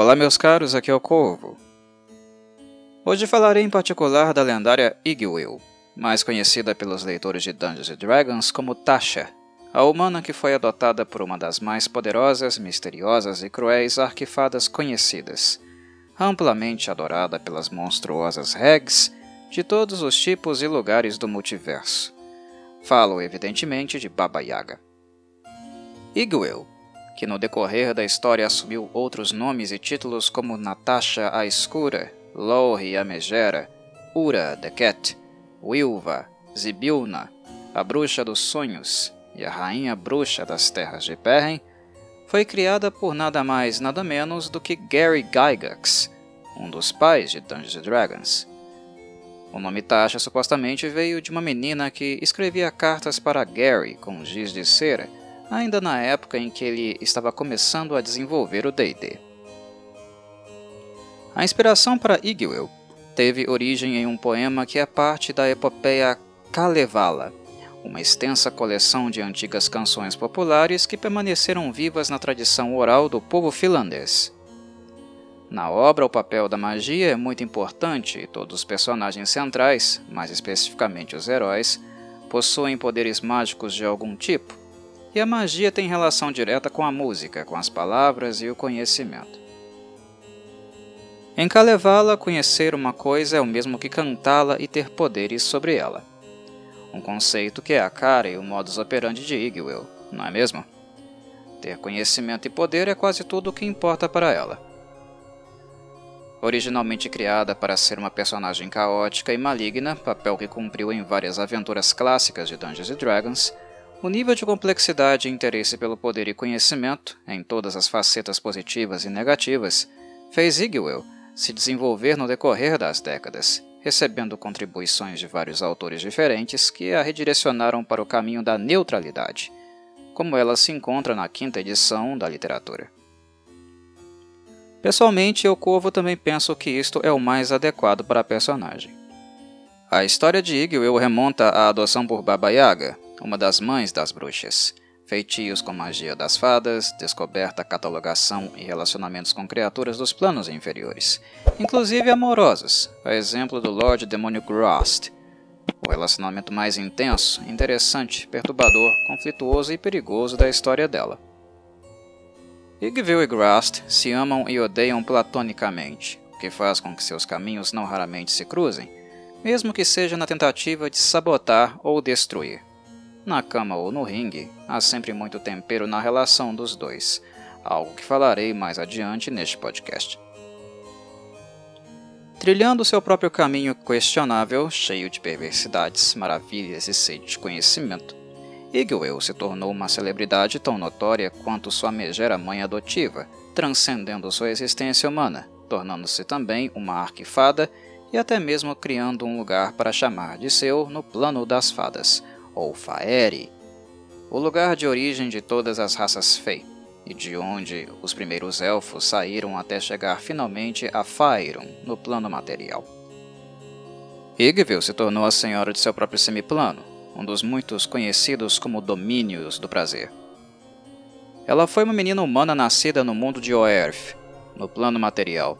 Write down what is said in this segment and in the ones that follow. Olá meus caros, aqui é o Corvo. Hoje falarei em particular da lendária Iggwilv, mais conhecida pelos leitores de Dungeons & Dragons como Tasha, a humana que foi adotada por uma das mais poderosas, misteriosas e cruéis arquifadas conhecidas, amplamente adorada pelas monstruosas hags de todos os tipos e lugares do multiverso. Falo, evidentemente, de Baba Yaga. Iggwilv, que no decorrer da história assumiu outros nomes e títulos como Natasha a Escura, Lorri a Megera, Hura the Cat, Wilva, Zibilna, a Bruxa dos Sonhos e a Rainha Bruxa das Terras de Perren, foi criada por nada mais nada menos do que Gary Gygax, um dos pais de Dungeons & Dragons. O nome Tasha supostamente veio de uma menina que escrevia cartas para Gary com giz de cera, ainda na época em que ele estava começando a desenvolver o D&D. A inspiração para Iggwilv teve origem em um poema que é parte da epopeia Kalevala, uma extensa coleção de antigas canções populares que permaneceram vivas na tradição oral do povo finlandês. Na obra, o papel da magia é muito importante e todos os personagens centrais, mais especificamente os heróis, possuem poderes mágicos de algum tipo, e a magia tem relação direta com a música, com as palavras e o conhecimento. Em Kalevala, conhecer uma coisa é o mesmo que cantá-la e ter poderes sobre ela. Um conceito que é a cara e o modus operandi de Iggwilv, não é mesmo? Ter conhecimento e poder é quase tudo o que importa para ela. Originalmente criada para ser uma personagem caótica e maligna, papel que cumpriu em várias aventuras clássicas de Dungeons & Dragons, o nível de complexidade e interesse pelo poder e conhecimento, em todas as facetas positivas e negativas, fez Iggwilv se desenvolver no decorrer das décadas, recebendo contribuições de vários autores diferentes que a redirecionaram para o caminho da neutralidade, como ela se encontra na 5ª edição da literatura. Pessoalmente, eu, Corvo, também penso que isto é o mais adequado para a personagem. A história de Iggwilv remonta à adoção por Baba Yaga, uma das mães das bruxas, feitios com magia das fadas, descoberta, catalogação e relacionamentos com criaturas dos planos inferiores, inclusive amorosos, a exemplo do Lorde Demônio Graz'zt. O relacionamento mais intenso, interessante, perturbador, conflituoso e perigoso da história dela. Iggwilv e Graz'zt se amam e odeiam platonicamente, o que faz com que seus caminhos não raramente se cruzem, mesmo que seja na tentativa de sabotar ou destruir. Na cama ou no ringue, há sempre muito tempero na relação dos dois, algo que falarei mais adiante neste podcast. Trilhando seu próprio caminho questionável, cheio de perversidades, maravilhas e sede de conhecimento, Iggwilv se tornou uma celebridade tão notória quanto sua megera mãe adotiva, transcendendo sua existência humana, tornando-se também uma arquifada e até mesmo criando um lugar para chamar de seu no plano das fadas, ou Faerie, o lugar de origem de todas as raças Fey, e de onde os primeiros elfos saíram até chegar finalmente a Faerun, no plano material. Iggwilv se tornou a senhora de seu próprio semiplano, um dos muitos conhecidos como Domínios do Prazer. Ela foi uma menina humana nascida no mundo de Oerth, no plano material.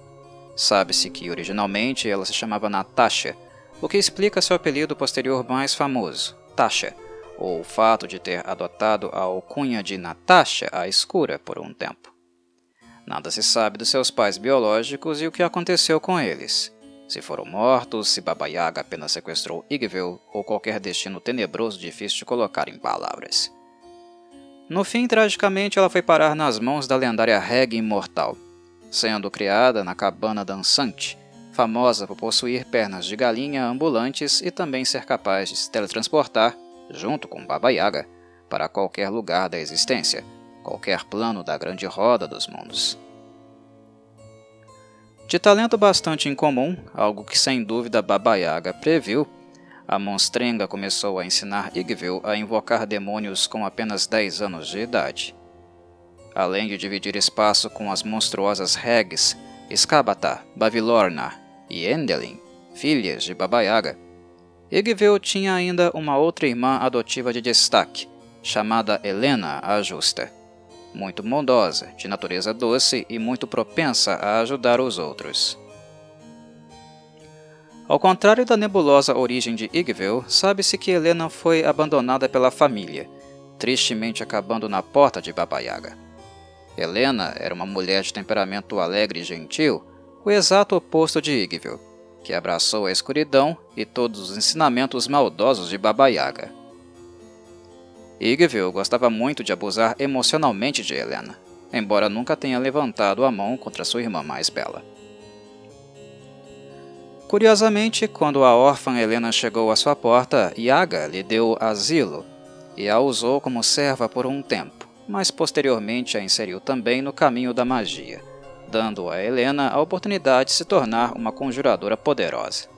Sabe-se que originalmente ela se chamava Natasha, o que explica seu apelido posterior mais famoso, Tasha, ou o fato de ter adotado a alcunha de Natasha a Escura por um tempo. Nada se sabe dos seus pais biológicos e o que aconteceu com eles, se foram mortos, se Baba Yaga apenas sequestrou Iggwilv ou qualquer destino tenebroso difícil de colocar em palavras. No fim, tragicamente, ela foi parar nas mãos da lendária Hag Imortal, sendo criada na Cabana Dançante, famosa por possuir pernas de galinha ambulantes e também ser capaz de se teletransportar, junto com Baba Yaga, para qualquer lugar da existência, qualquer plano da grande roda dos mundos. De talento bastante incomum, algo que sem dúvida Baba Yaga previu, a monstrenga começou a ensinar Iggwilv a invocar demônios com apenas 10 anos de idade. Além de dividir espaço com as monstruosas hags Skabatha, Bavlorna e Endelyn, filhas de Baba Yaga, Iggwilv tinha ainda uma outra irmã adotiva de destaque, chamada Helena a Justa, muito bondosa, de natureza doce e muito propensa a ajudar os outros. Ao contrário da nebulosa origem de Iggwilv, sabe-se que Helena foi abandonada pela família, tristemente acabando na porta de Baba Yaga. Helena era uma mulher de temperamento alegre e gentil, o exato oposto de Iggwilv, que abraçou a escuridão e todos os ensinamentos maldosos de Baba Yaga. Iggwilv gostava muito de abusar emocionalmente de Helena, embora nunca tenha levantado a mão contra sua irmã mais bela. Curiosamente, quando a órfã Helena chegou à sua porta, Yaga lhe deu asilo e a usou como serva por um tempo, mas posteriormente a inseriu também no caminho da magia, dando a Helena a oportunidade de se tornar uma conjuradora poderosa.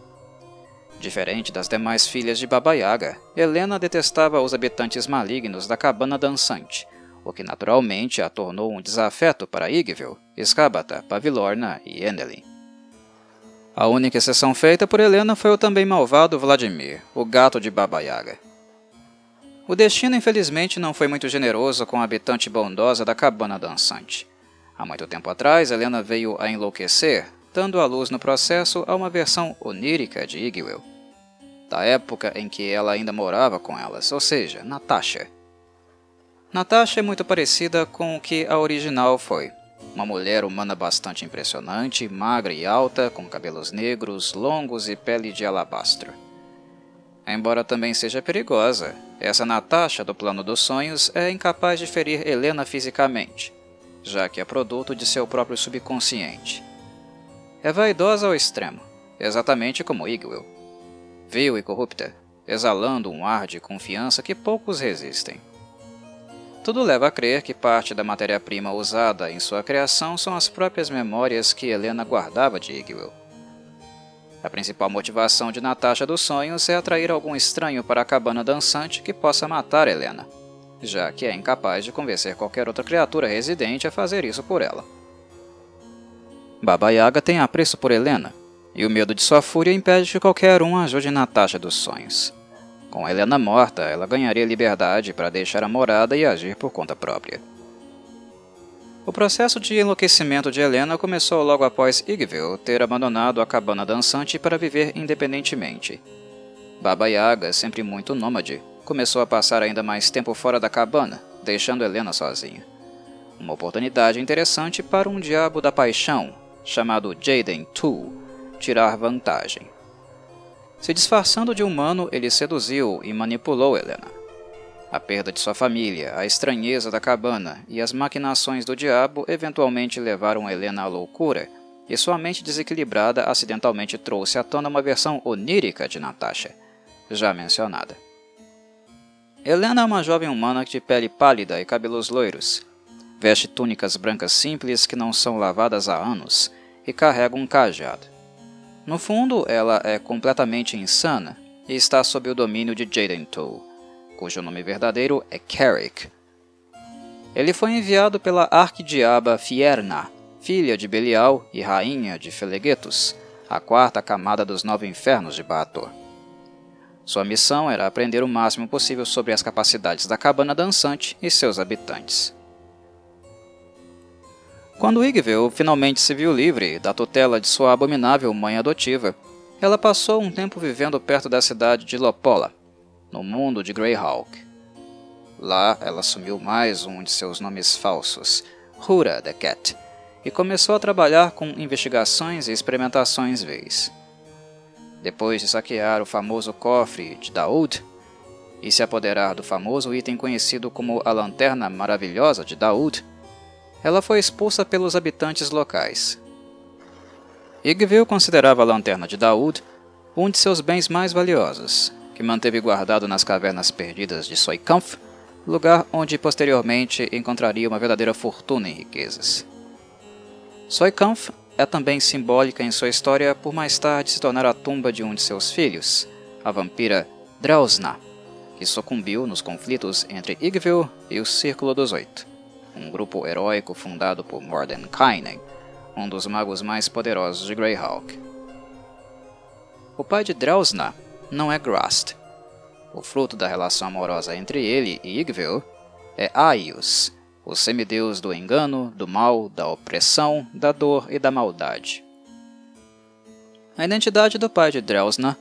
Diferente das demais filhas de Baba Yaga, Helena detestava os habitantes malignos da Cabana Dançante, o que naturalmente a tornou um desafeto para Iggwilv, Skabatha, Bavlorna e Endelyn. A única exceção feita por Helena foi o também malvado Vladimir, o gato de Baba Yaga. O destino, infelizmente, não foi muito generoso com a habitante bondosa da Cabana Dançante. Há muito tempo atrás, Helena veio a enlouquecer, dando à luz no processo a uma versão onírica de Iggwilv, da época em que ela ainda morava com elas, ou seja, Natasha. Natasha é muito parecida com o que a original foi, uma mulher humana bastante impressionante, magra e alta, com cabelos negros, longos e pele de alabastro. Embora também seja perigosa, essa Natasha do plano dos sonhos é incapaz de ferir Helena fisicamente, já que é produto de seu próprio subconsciente. É vaidosa ao extremo, exatamente como Iggwilv, vil e corrupta, exalando um ar de confiança que poucos resistem. Tudo leva a crer que parte da matéria-prima usada em sua criação são as próprias memórias que Helena guardava de Iggwilv. A principal motivação de Natasha dos sonhos é atrair algum estranho para a Cabana Dançante que possa matar Helena, já que é incapaz de convencer qualquer outra criatura residente a fazer isso por ela. Baba Yaga tem apreço por Helena, e o medo de sua fúria impede que qualquer um ajude Natasha dos sonhos. Com Helena morta, ela ganharia liberdade para deixar a morada e agir por conta própria. O processo de enlouquecimento de Helena começou logo após Iggwilv ter abandonado a Cabana Dançante para viver independentemente. Baba Yaga, sempre muito nômade, começou a passar ainda mais tempo fora da cabana, deixando Helena sozinha. Uma oportunidade interessante para um diabo da paixão, chamado Jaden Toole, tirar vantagem. Se disfarçando de humano, ele seduziu e manipulou Helena. A perda de sua família, a estranheza da cabana e as maquinações do diabo eventualmente levaram Helena à loucura, e sua mente desequilibrada acidentalmente trouxe à tona uma versão onírica de Natasha, já mencionada. Helena é uma jovem humana de pele pálida e cabelos loiros. Veste túnicas brancas simples que não são lavadas há anos e carrega um cajado. No fundo, ela é completamente insana e está sob o domínio de Jaden Toole, cujo nome verdadeiro é Carrick. Ele foi enviado pela arquidiaba Fierna, filha de Belial e rainha de Feleguetos, a quarta camada dos 9 infernos de Baator. Sua missão era aprender o máximo possível sobre as capacidades da Cabana Dançante e seus habitantes. Quando Iggwilv finalmente se viu livre da tutela de sua abominável mãe adotiva, ela passou um tempo vivendo perto da cidade de Lopola, no mundo de Greyhawk. Lá, ela assumiu mais um de seus nomes falsos, Hura the Cat, e começou a trabalhar com investigações e experimentações vez. Depois de saquear o famoso cofre de Daoud e se apoderar do famoso item conhecido como a Lanterna Maravilhosa de Daoud, ela foi expulsa pelos habitantes locais. Iggwilv considerava a Lanterna de Daoud um de seus bens mais valiosos, que manteve guardado nas cavernas perdidas de Soikampf, lugar onde posteriormente encontraria uma verdadeira fortuna em riquezas. Soikampf é também simbólica em sua história por mais tarde se tornar a tumba de um de seus filhos, a vampira Drausna, que sucumbiu nos conflitos entre Iggwilv e o Círculo dos Oito, um grupo heróico fundado por Mordenkainen, um dos magos mais poderosos de Greyhawk. O pai de Drausna não é Graz'zt. O fruto da relação amorosa entre ele e Iggwilv é Ayus, o semideus do engano, do mal, da opressão, da dor e da maldade. A identidade do pai de Drausna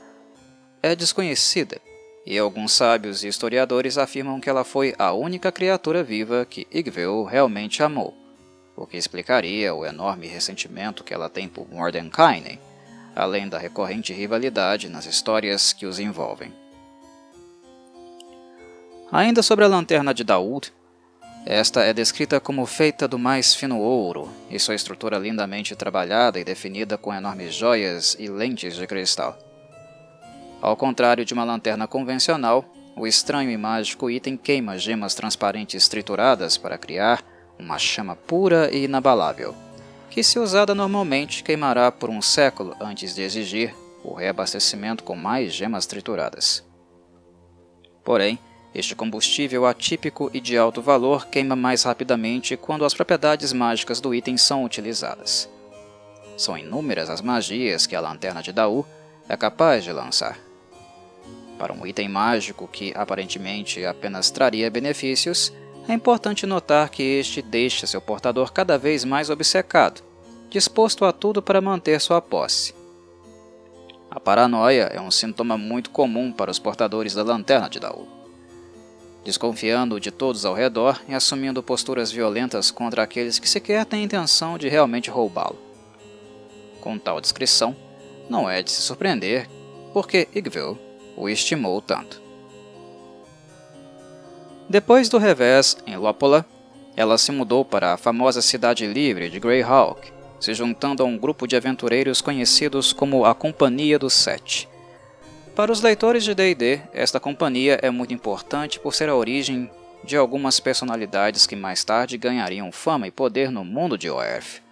é desconhecida, e alguns sábios e historiadores afirmam que ela foi a única criatura viva que Iggwilv realmente amou, o que explicaria o enorme ressentimento que ela tem por Mordenkainen, além da recorrente rivalidade nas histórias que os envolvem. Ainda sobre a Lanterna de Daoud, esta é descrita como feita do mais fino ouro, e sua estrutura lindamente trabalhada e definida com enormes joias e lentes de cristal. Ao contrário de uma lanterna convencional, o estranho e mágico item queima gemas transparentes trituradas para criar uma chama pura e inabalável, que se usada normalmente queimará por um século antes de exigir o reabastecimento com mais gemas trituradas. Porém, este combustível atípico e de alto valor queima mais rapidamente quando as propriedades mágicas do item são utilizadas. São inúmeras as magias que a Lanterna de Daoud é capaz de lançar. Para um item mágico que aparentemente apenas traria benefícios, é importante notar que este deixa seu portador cada vez mais obcecado, disposto a tudo para manter sua posse. A paranoia é um sintoma muito comum para os portadores da Lanterna de Daoud, desconfiando de todos ao redor e assumindo posturas violentas contra aqueles que sequer têm intenção de realmente roubá-lo. Com tal descrição, não é de se surpreender porque Iggwilv o estimou tanto. Depois do revés em Lópola, ela se mudou para a famosa Cidade Livre de Greyhawk, se juntando a um grupo de aventureiros conhecidos como a Companhia dos Sete. Para os leitores de D&D, esta companhia é muito importante por ser a origem de algumas personalidades que mais tarde ganhariam fama e poder no mundo de Oerth,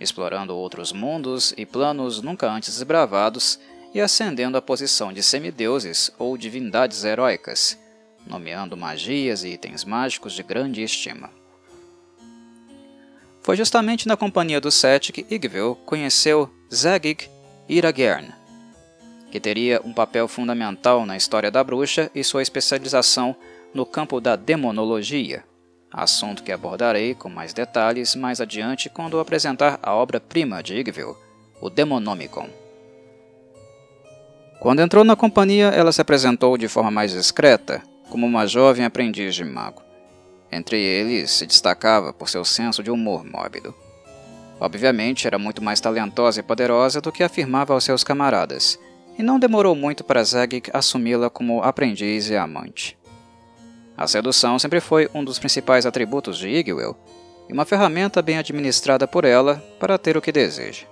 explorando outros mundos e planos nunca antes desbravados e ascendendo à posição de semideuses ou divindades heróicas, nomeando magias e itens mágicos de grande estima. Foi justamente na Companhia dos Sete que Iggwilv conheceu Zagig Yragerne, que teria um papel fundamental na história da bruxa e sua especialização no campo da demonologia, assunto que abordarei com mais detalhes mais adiante quando apresentar a obra-prima de Iggwilv, o Demonomicon. Quando entrou na companhia, ela se apresentou de forma mais discreta, como uma jovem aprendiz de mago. Entre eles, se destacava por seu senso de humor mórbido. Obviamente, era muito mais talentosa e poderosa do que afirmava aos seus camaradas, e não demorou muito para Zagig assumi-la como aprendiz e amante. A sedução sempre foi um dos principais atributos de Iggwilv, e uma ferramenta bem administrada por ela para ter o que deseja.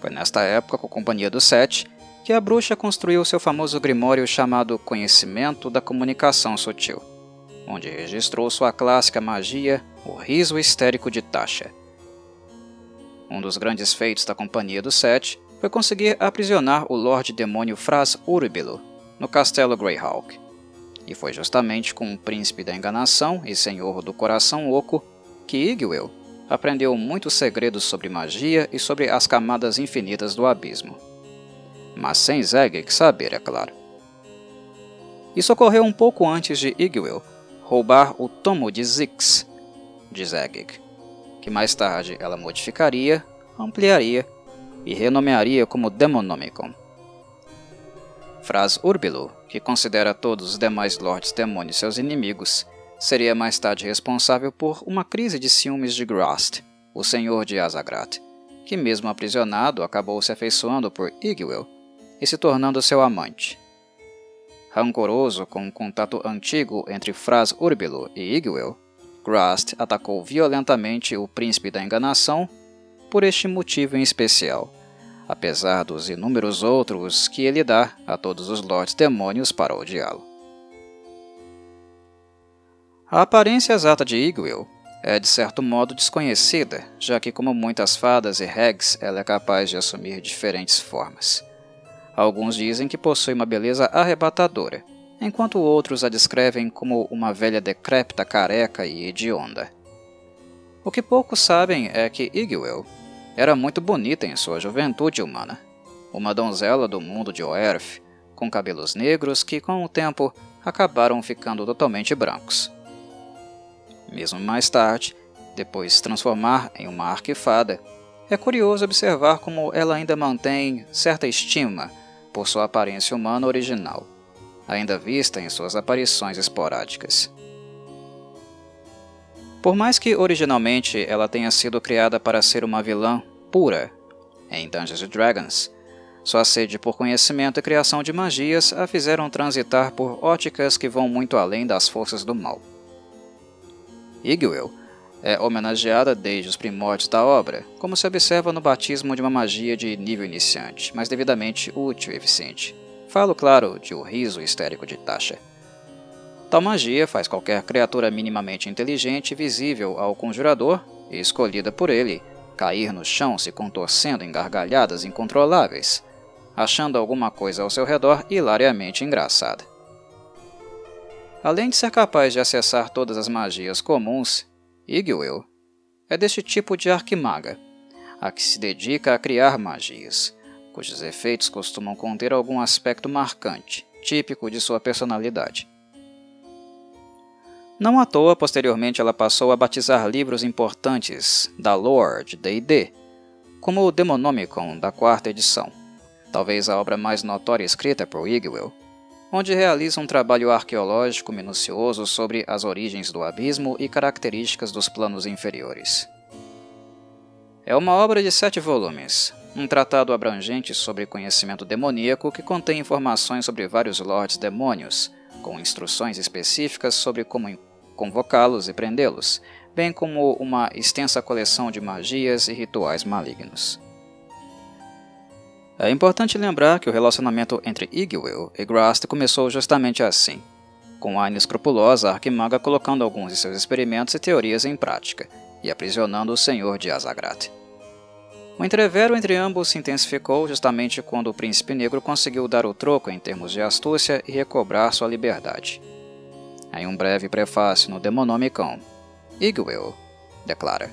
Foi nesta época, com a Companhia dos Sete, que a bruxa construiu seu famoso grimório chamado Conhecimento da Comunicação Sutil, onde registrou sua clássica magia, o riso histérico de Tasha. Um dos grandes feitos da Companhia dos Sete foi conseguir aprisionar o Lorde Demônio Fraz-Urb'luu no Castelo Greyhawk, e foi justamente com o Príncipe da Enganação e Senhor do Coração Oco que Iggwilv aprendeu muitos segredos sobre magia e sobre as camadas infinitas do abismo, mas sem Zagig saber, é claro. Isso ocorreu um pouco antes de Iggwilv roubar o Tomo de Zix de Zagig, que mais tarde ela modificaria, ampliaria e renomearia como Demonomicon. Fraz-Urb'luu, que considera todos os demais lordes demônios seus inimigos, seria mais tarde responsável por uma crise de ciúmes de Graz'zt, o senhor de Azzagrat, que mesmo aprisionado acabou se afeiçoando por Iggwilv e se tornando seu amante. Rancoroso com um contato antigo entre Fraz-Urb'luu e Iggwilv, Graz'zt atacou violentamente o Príncipe da Enganação por este motivo em especial, apesar dos inúmeros outros que ele dá a todos os lordes demônios para odiá-lo. A aparência exata de Iggwilv é de certo modo desconhecida, já que como muitas fadas e hags, ela é capaz de assumir diferentes formas. Alguns dizem que possui uma beleza arrebatadora, enquanto outros a descrevem como uma velha decrépita careca e hedionda. O que poucos sabem é que Iggwilv era muito bonita em sua juventude humana, uma donzela do mundo de Oerth, com cabelos negros que, com o tempo, acabaram ficando totalmente brancos. mesmo mais tarde, depois se transformar em uma arquefada, é curioso observar como ela ainda mantém certa estima por sua aparência humana original, ainda vista em suas aparições esporádicas. Por mais que originalmente ela tenha sido criada para ser uma vilã pura em Dungeons & Dragons, sua sede por conhecimento e criação de magias a fizeram transitar por óticas que vão muito além das forças do mal. Iggwilv é homenageada desde os primórdios da obra, como se observa no batismo de uma magia de nível iniciante, mas devidamente útil e eficiente. Falo, claro, de um riso histérico de Tasha. Tal magia faz qualquer criatura minimamente inteligente visível ao conjurador e escolhida por ele cair no chão se contorcendo em gargalhadas incontroláveis, achando alguma coisa ao seu redor hilariamente engraçada. Além de ser capaz de acessar todas as magias comuns, Iggwilv é deste tipo de arquimaga, a que se dedica a criar magias, cujos efeitos costumam conter algum aspecto marcante, típico de sua personalidade. Não à toa, posteriormente ela passou a batizar livros importantes da lore de D&D, como o Demonomicon da 4ª edição, talvez a obra mais notória escrita por Iggwilv, onde realiza um trabalho arqueológico minucioso sobre as origens do abismo e características dos planos inferiores. É uma obra de 7 volumes, um tratado abrangente sobre conhecimento demoníaco que contém informações sobre vários lordes demônios, com instruções específicas sobre como convocá-los e prendê-los, bem como uma extensa coleção de magias e rituais malignos. É importante lembrar que o relacionamento entre Iggwilv e Graz'zt começou justamente assim, com a inescrupulosa arquimaga colocando alguns de seus experimentos e teorias em prática, e aprisionando o senhor de Azzagrat. O entrevero entre ambos se intensificou justamente quando o príncipe negro conseguiu dar o troco em termos de astúcia e recobrar sua liberdade. Em um breve prefácio no Demonomicon, Iggwilv declara: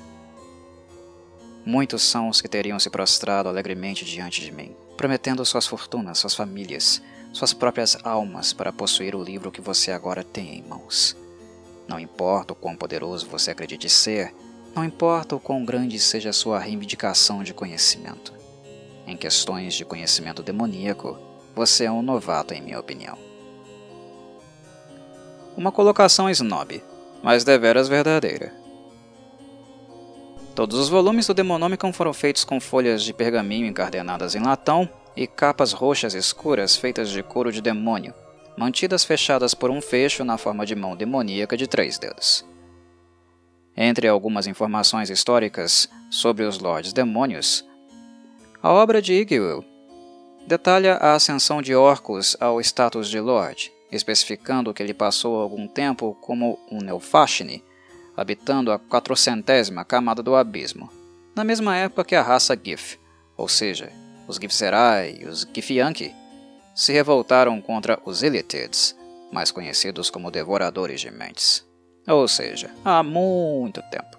muitos são os que teriam se prostrado alegremente diante de mim, prometendo suas fortunas, suas famílias, suas próprias almas para possuir o livro que você agora tem em mãos. Não importa o quão poderoso você acredite ser, não importa o quão grande seja a sua reivindicação de conhecimento. Em questões de conhecimento demoníaco, você é um novato, em minha opinião. Uma colocação snob, mas deveras verdadeira. Todos os volumes do Demonomicon foram feitos com folhas de pergaminho encardenadas em latão e capas roxas escuras feitas de couro de demônio, mantidas fechadas por um fecho na forma de mão demoníaca de 3 dedos. Entre algumas informações históricas sobre os Lordes Demônios, a obra de Iggwilv detalha a ascensão de Orcus ao status de Lorde, especificando que ele passou algum tempo como um Neufashni, habitando a 400ª camada do abismo, na mesma época que a raça Gif, ou seja, os Gifserai e os Gifianki, se revoltaram contra os Illitids, mais conhecidos como Devoradores de Mentes, ou seja, há muito tempo.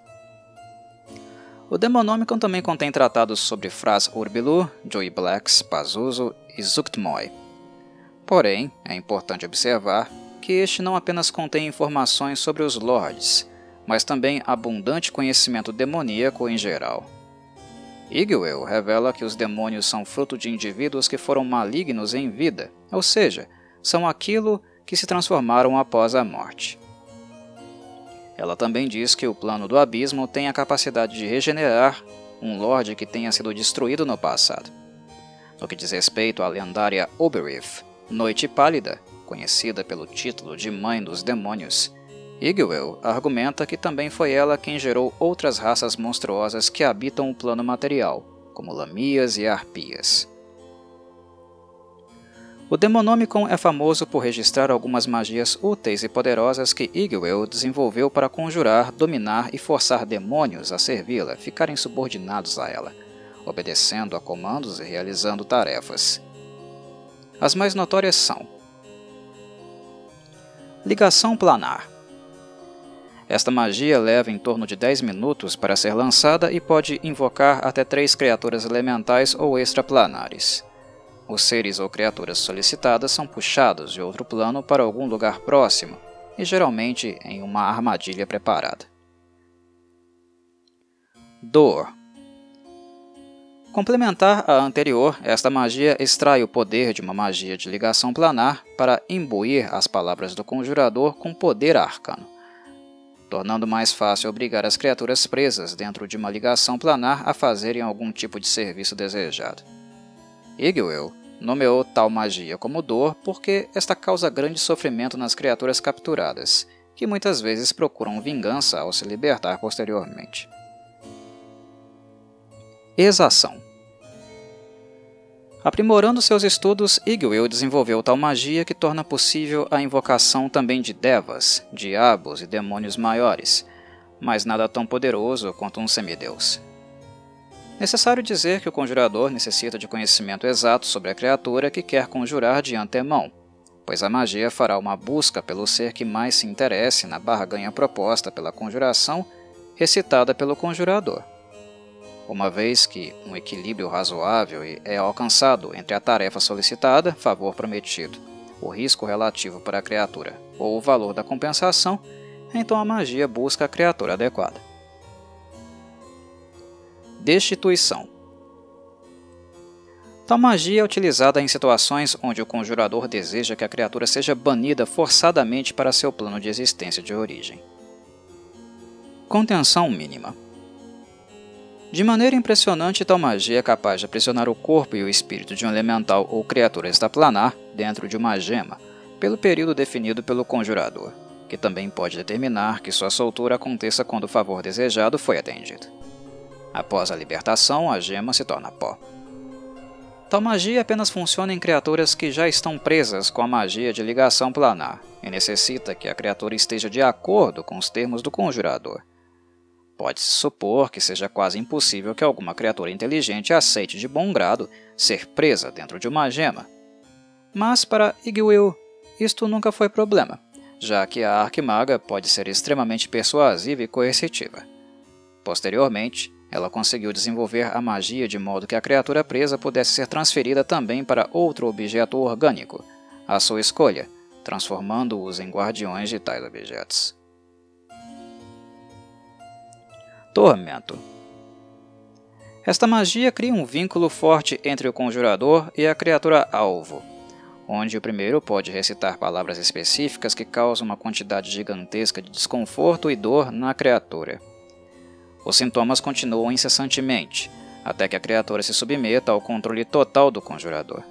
O Demonomicon também contém tratados sobre Fraz-Urb'luu, Juiblex, Pazuzu e Tsuggtmoy. Porém, é importante observar que este não apenas contém informações sobre os Lords, mas também abundante conhecimento demoníaco em geral. Iggwilv revela que os demônios são fruto de indivíduos que foram malignos em vida, ou seja, são aquilo que se transformaram após a morte. Ela também diz que o plano do abismo tem a capacidade de regenerar um lorde que tenha sido destruído no passado. No que diz respeito à lendária Oerth, Noite Pálida, conhecida pelo título de Mãe dos Demônios, Iggwilv argumenta que também foi ela quem gerou outras raças monstruosas que habitam o plano material, como lamias e arpias. O Demonomicon é famoso por registrar algumas magias úteis e poderosas que Iggwilv desenvolveu para conjurar, dominar e forçar demônios a servi-la, ficarem subordinados a ela, obedecendo a comandos e realizando tarefas. As mais notórias são: ligação planar. Esta magia leva em torno de 10 minutos para ser lançada e pode invocar até 3 criaturas elementais ou extraplanares. Os seres ou criaturas solicitadas são puxados de outro plano para algum lugar próximo, e geralmente em uma armadilha preparada. Dor. Complementar à anterior, esta magia extrai o poder de uma magia de ligação planar para imbuir as palavras do conjurador com poder arcano, tornando mais fácil obrigar as criaturas presas dentro de uma ligação planar a fazerem algum tipo de serviço desejado. Iggwilv nomeou tal magia como dor porque esta causa grande sofrimento nas criaturas capturadas, que muitas vezes procuram vingança ao se libertar posteriormente. Exação. Aprimorando seus estudos, Iggwilv desenvolveu tal magia que torna possível a invocação também de devas, diabos e demônios maiores, mas nada tão poderoso quanto um semideus. Necessário dizer que o conjurador necessita de conhecimento exato sobre a criatura que quer conjurar de antemão, pois a magia fará uma busca pelo ser que mais se interesse na barganha proposta pela conjuração recitada pelo conjurador. Uma vez que um equilíbrio razoável é alcançado entre a tarefa solicitada, favor prometido, o risco relativo para a criatura ou o valor da compensação, então a magia busca a criatura adequada. Destituição. Tal magia é utilizada em situações onde o conjurador deseja que a criatura seja banida forçadamente para seu plano de existência de origem. Contenção mínima. De maneira impressionante, tal magia é capaz de aprisionar o corpo e o espírito de um elemental ou criatura extraplanar dentro de uma gema, pelo período definido pelo conjurador, que também pode determinar que sua soltura aconteça quando o favor desejado foi atendido. Após a libertação, a gema se torna pó. Tal magia apenas funciona em criaturas que já estão presas com a magia de ligação planar, e necessita que a criatura esteja de acordo com os termos do conjurador. Pode-se supor que seja quase impossível que alguma criatura inteligente aceite de bom grado ser presa dentro de uma gema. Mas para Iggwilv, isto nunca foi problema, já que a arquimaga pode ser extremamente persuasiva e coercitiva. Posteriormente, ela conseguiu desenvolver a magia de modo que a criatura presa pudesse ser transferida também para outro objeto orgânico, à sua escolha, transformando-os em guardiões de tais objetos. Tormento. Esta magia cria um vínculo forte entre o conjurador e a criatura alvo, onde o primeiro pode recitar palavras específicas que causam uma quantidade gigantesca de desconforto e dor na criatura. Os sintomas continuam incessantemente, até que a criatura se submeta ao controle total do conjurador.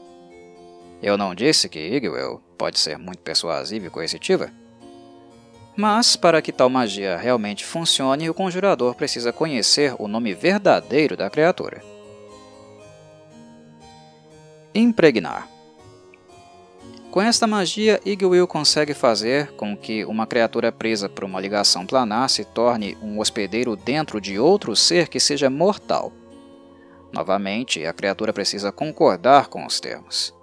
Eu não disse que Iggwilv pode ser muito persuasiva e coercitiva? Mas, para que tal magia realmente funcione, o conjurador precisa conhecer o nome verdadeiro da criatura. Impregnar. Com esta magia, Iggwilv consegue fazer com que uma criatura presa por uma ligação planar se torne um hospedeiro dentro de outro ser que seja mortal. Novamente, a criatura precisa concordar com os termos.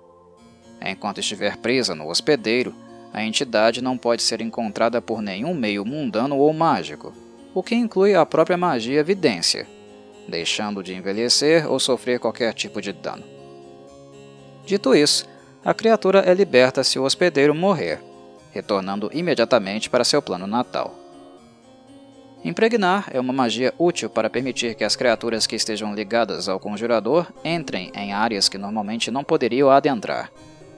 Enquanto estiver presa no hospedeiro, a entidade não pode ser encontrada por nenhum meio mundano ou mágico, o que inclui a própria magia vidência, deixando de envelhecer ou sofrer qualquer tipo de dano. Dito isso, a criatura é liberta se o hospedeiro morrer, retornando imediatamente para seu plano natal. Impregnar é uma magia útil para permitir que as criaturas que estejam ligadas ao conjurador entrem em áreas que normalmente não poderiam adentrar,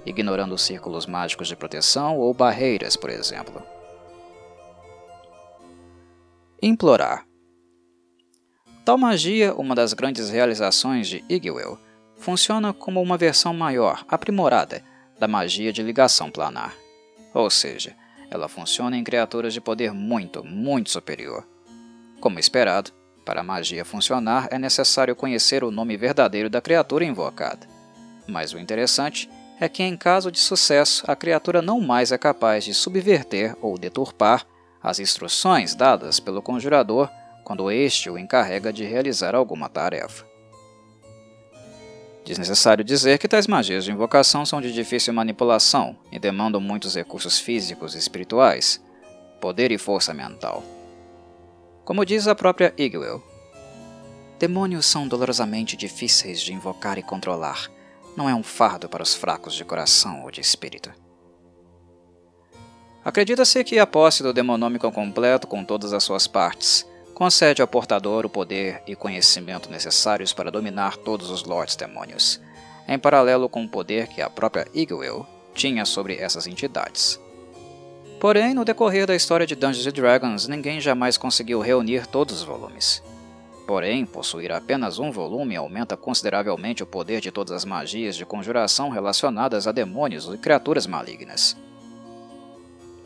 ignorando círculos mágicos de proteção ou barreiras, por exemplo. Implorar. Tal magia, uma das grandes realizações de Iggwilv, funciona como uma versão maior, aprimorada, da magia de ligação planar. Ou seja, ela funciona em criaturas de poder muito, muito superior. Como esperado, para a magia funcionar é necessário conhecer o nome verdadeiro da criatura invocada. Mas o interessante é que, em caso de sucesso, a criatura não mais é capaz de subverter ou deturpar as instruções dadas pelo conjurador quando este o encarrega de realizar alguma tarefa. Desnecessário dizer que tais magias de invocação são de difícil manipulação e demandam muitos recursos físicos e espirituais, poder e força mental. Como diz a própria Iggwilv, demônios são dolorosamente difíceis de invocar e controlar. Não é um fardo para os fracos de coração ou de espírito. Acredita-se que a posse do Demonomicon completo, com todas as suas partes, concede ao portador o poder e conhecimento necessários para dominar todos os Lords Demônios, em paralelo com o poder que a própria Iggwilv tinha sobre essas entidades. Porém, no decorrer da história de Dungeons & Dragons, ninguém jamais conseguiu reunir todos os volumes. Porém, possuir apenas um volume aumenta consideravelmente o poder de todas as magias de conjuração relacionadas a demônios e criaturas malignas.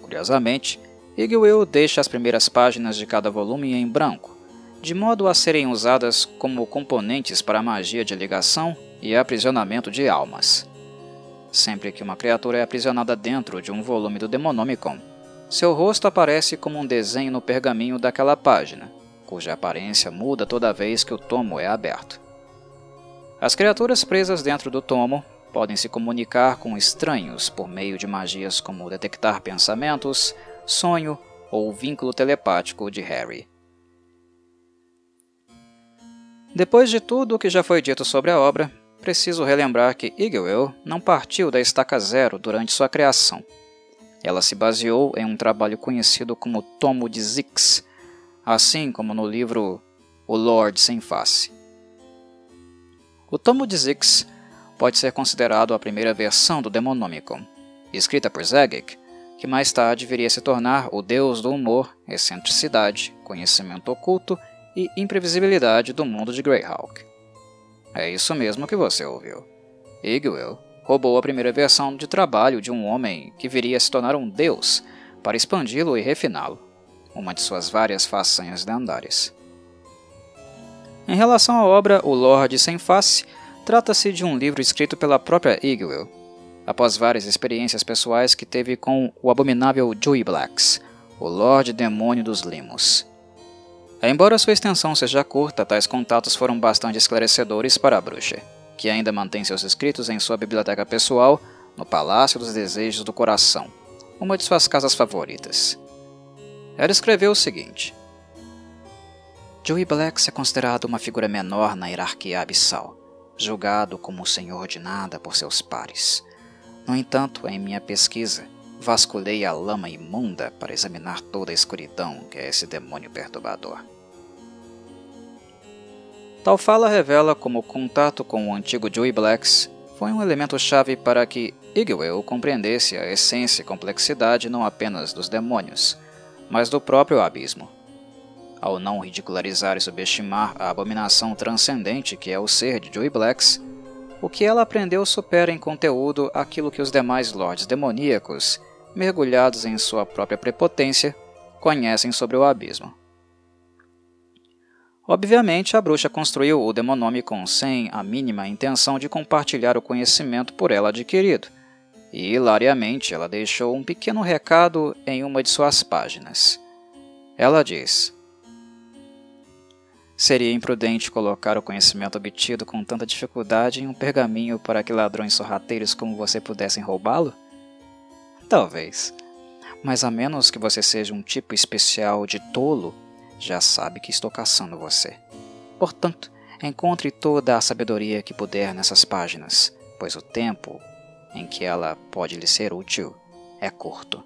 Curiosamente, Iggwilv deixa as primeiras páginas de cada volume em branco, de modo a serem usadas como componentes para a magia de ligação e aprisionamento de almas. Sempre que uma criatura é aprisionada dentro de um volume do Demonomicon, seu rosto aparece como um desenho no pergaminho daquela página, cuja aparência muda toda vez que o tomo é aberto. As criaturas presas dentro do tomo podem se comunicar com estranhos por meio de magias como detectar pensamentos, sonho ou vínculo telepático de Harry. Depois de tudo o que já foi dito sobre a obra, preciso relembrar que Iggwilv não partiu da estaca zero durante sua criação. Ela se baseou em um trabalho conhecido como Tomo de Zix, assim como no livro O Lorde Sem Face. O Tomo de Zix pode ser considerado a primeira versão do Demonomicon, escrita por Zagig, que mais tarde viria a se tornar o deus do humor, excentricidade, conhecimento oculto e imprevisibilidade do mundo de Greyhawk. É isso mesmo que você ouviu. Iggwilv roubou a primeira versão de trabalho de um homem que viria a se tornar um deus para expandi-lo e refiná-lo, uma de suas várias façanhas lendárias. Em relação à obra O Lorde Sem Face, trata-se de um livro escrito pela própria Iggwilv, após várias experiências pessoais que teve com o abominável Juiblex, o Lorde Demônio dos Limos. Embora sua extensão seja curta, tais contatos foram bastante esclarecedores para a bruxa, que ainda mantém seus escritos em sua biblioteca pessoal, no Palácio dos Desejos do Coração, uma de suas casas favoritas. Ela escreveu o seguinte: Juiblex é considerado uma figura menor na hierarquia abissal, julgado como o senhor de nada por seus pares. No entanto, em minha pesquisa, vasculhei a lama imunda para examinar toda a escuridão que é esse demônio perturbador. Tal fala revela como o contato com o antigo Juiblex foi um elemento-chave para que Iggwilv compreendesse a essência e complexidade não apenas dos demônios, mas do próprio abismo, ao não ridicularizar e subestimar a abominação transcendente que é o ser de Juiblex. O que ela aprendeu supera em conteúdo aquilo que os demais lordes demoníacos, mergulhados em sua própria prepotência, conhecem sobre o abismo. Obviamente, a bruxa construiu o Demonomicon sem a mínima intenção de compartilhar o conhecimento por ela adquirido, e, hilariamente, ela deixou um pequeno recado em uma de suas páginas. Ela diz: seria imprudente colocar o conhecimento obtido com tanta dificuldade em um pergaminho para que ladrões sorrateiros como você pudessem roubá-lo? Talvez. Mas a menos que você seja um tipo especial de tolo, já sabe que estou caçando você. Portanto, encontre toda a sabedoria que puder nessas páginas, pois o tempo em que ela pode lhe ser útil é curto.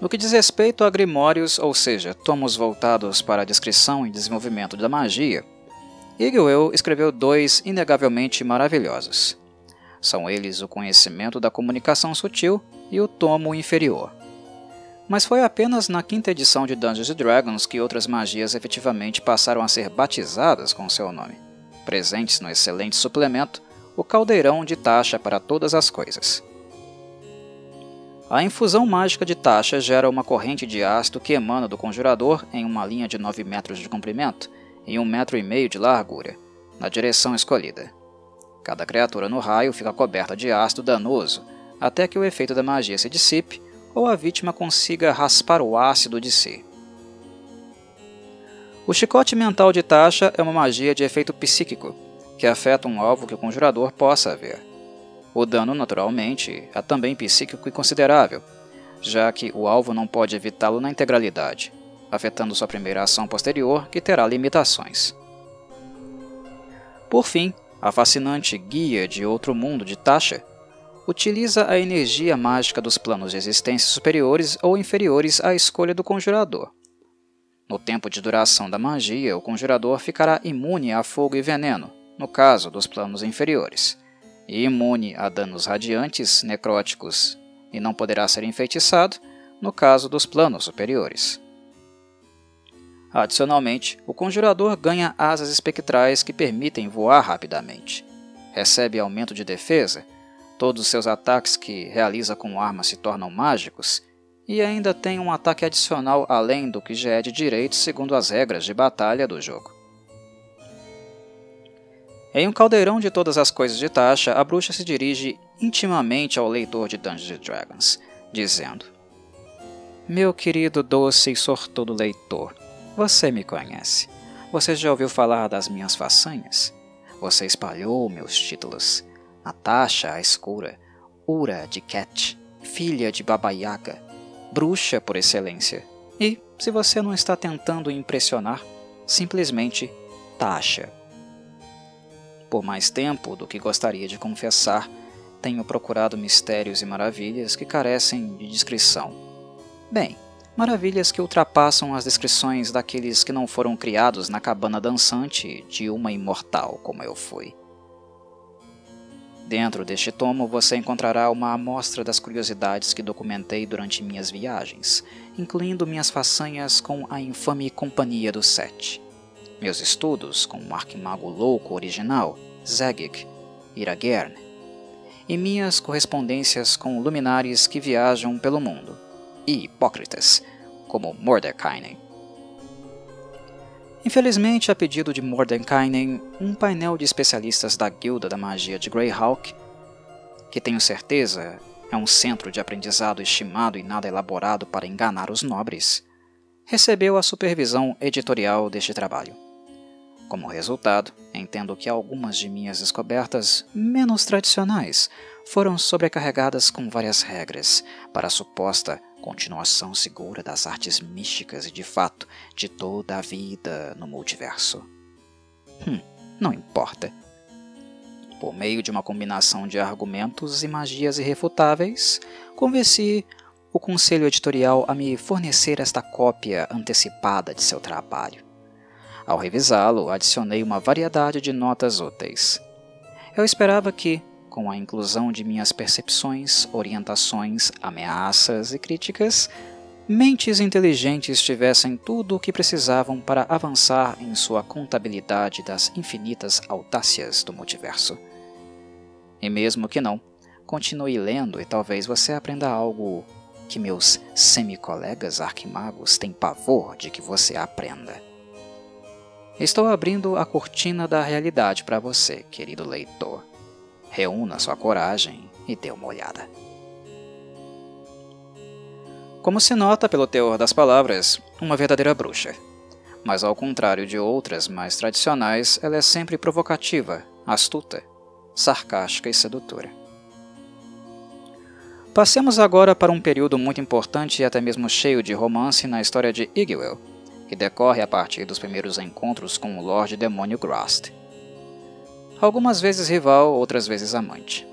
No que diz respeito a grimórios, ou seja, tomos voltados para a descrição e desenvolvimento da magia, Iggwilv escreveu dois inegavelmente maravilhosos. São eles o Conhecimento da Comunicação Sutil e o Tomo Inferior. Mas foi apenas na quinta edição de Dungeons & Dragons que outras magias efetivamente passaram a ser batizadas com seu nome, presentes no excelente suplemento O Caldeirão de Tasha para Todas as Coisas. A infusão mágica de Tasha gera uma corrente de ácido que emana do conjurador em uma linha de 9 metros de comprimento e 1,5 metro de largura, na direção escolhida. Cada criatura no raio fica coberta de ácido danoso até que o efeito da magia se dissipe ou a vítima consiga raspar o ácido de si. O chicote mental de Tasha é uma magia de efeito psíquico, que afeta um alvo que o conjurador possa ver. O dano, naturalmente, é também psíquico e considerável, já que o alvo não pode evitá-lo na integralidade, afetando sua primeira ação posterior, que terá limitações. Por fim, a fascinante Guia de Outro Mundo de Tasha Utiliza a energia mágica dos planos de existência superiores ou inferiores à escolha do conjurador. No tempo de duração da magia, o conjurador ficará imune a fogo e veneno, no caso dos planos inferiores, e imune a danos radiantes, necróticos e não poderá ser enfeitiçado, no caso dos planos superiores. Adicionalmente, o conjurador ganha asas espectrais que permitem voar rapidamente. Recebe aumento de defesa, todos os seus ataques que realiza com arma se tornam mágicos, e ainda tem um ataque adicional além do que já é de direito segundo as regras de batalha do jogo. Em um caldeirão de todas as coisas de Tasha, a bruxa se dirige intimamente ao leitor de Dungeons & Dragons, dizendo: "Meu querido, doce e sortudo leitor, você me conhece. Você já ouviu falar das minhas façanhas? Você espalhou meus títulos. Natasha, a escura, Hura the Cat, filha de Baba Yaga, bruxa por excelência. E, se você não está tentando impressionar, simplesmente Tasha. Por mais tempo do que gostaria de confessar, tenho procurado mistérios e maravilhas que carecem de descrição. Bem, maravilhas que ultrapassam as descrições daqueles que não foram criados na cabana dançante de uma imortal como eu fui. Dentro deste tomo você encontrará uma amostra das curiosidades que documentei durante minhas viagens, incluindo minhas façanhas com a infame Companhia dos Sete, meus estudos com o arquimago louco original, Zagig Yragerne, e minhas correspondências com luminares que viajam pelo mundo, e hipócritas, como Mordenkainen. Infelizmente, a pedido de Mordenkainen, um painel de especialistas da Guilda da Magia de Greyhawk, que tenho certeza é um centro de aprendizado estimado e nada elaborado para enganar os nobres, recebeu a supervisão editorial deste trabalho. Como resultado, entendo que algumas de minhas descobertas menos tradicionais foram sobrecarregadas com várias regras para a suposta continuação segura das artes místicas e, de fato, de toda a vida no multiverso. Não importa. Por meio de uma combinação de argumentos e magias irrefutáveis, convenci o conselho editorial a me fornecer esta cópia antecipada de seu trabalho. Ao revisá-lo, adicionei uma variedade de notas úteis. Eu esperava que, com a inclusão de minhas percepções, orientações, ameaças e críticas, mentes inteligentes tivessem tudo o que precisavam para avançar em sua contabilidade das infinitas audácias do multiverso. E mesmo que não, continue lendo e talvez você aprenda algo que meus semicolegas arquimagos têm pavor de que você aprenda. Estou abrindo a cortina da realidade para você, querido leitor. Reúna sua coragem e dê uma olhada." Como se nota pelo teor das palavras, uma verdadeira bruxa. Mas ao contrário de outras mais tradicionais, ela é sempre provocativa, astuta, sarcástica e sedutora. Passemos agora para um período muito importante e até mesmo cheio de romance na história de Iggwilv, que decorre a partir dos primeiros encontros com o Lorde Demônio Graz'zt. Algumas vezes rival, outras vezes amante.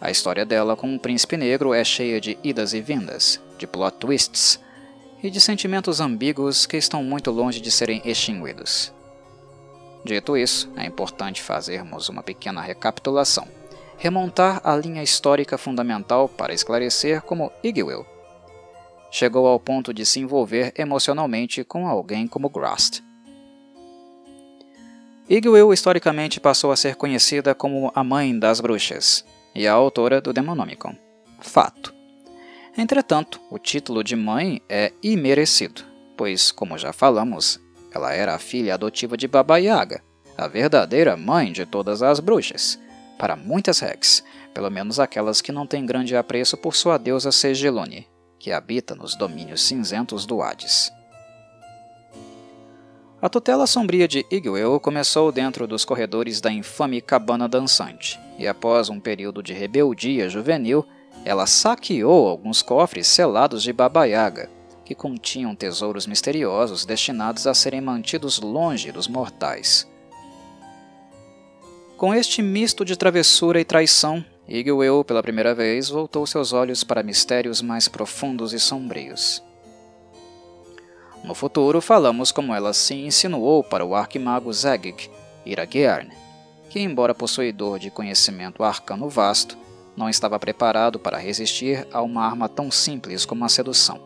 A história dela com o príncipe negro é cheia de idas e vindas, de plot twists e de sentimentos ambíguos que estão muito longe de serem extinguidos. Dito isso, é importante fazermos uma pequena recapitulação, remontar a linha histórica fundamental para esclarecer como Iggwilv chegou ao ponto de se envolver emocionalmente com alguém como Graz'zt. Iggwilv historicamente passou a ser conhecida como a mãe das bruxas e a autora do Demonomicon. Fato. Entretanto, o título de mãe é imerecido, pois, como já falamos, ela era a filha adotiva de Baba Yaga, a verdadeira mãe de todas as bruxas, para muitas regs, pelo menos aquelas que não têm grande apreço por sua deusa Segilune, que habita nos domínios cinzentos do Hades. A tutela sombria de Iggwilv começou dentro dos corredores da infame Cabana Dançante, e após um período de rebeldia juvenil, ela saqueou alguns cofres selados de Baba Yaga, que continham tesouros misteriosos destinados a serem mantidos longe dos mortais. Com este misto de travessura e traição, Iggwilv, pela primeira vez, voltou seus olhos para mistérios mais profundos e sombrios. No futuro, falamos como ela se insinuou para o arquimago Zagig Yragerne, que, embora possuidor de conhecimento arcano vasto, não estava preparado para resistir a uma arma tão simples como a sedução.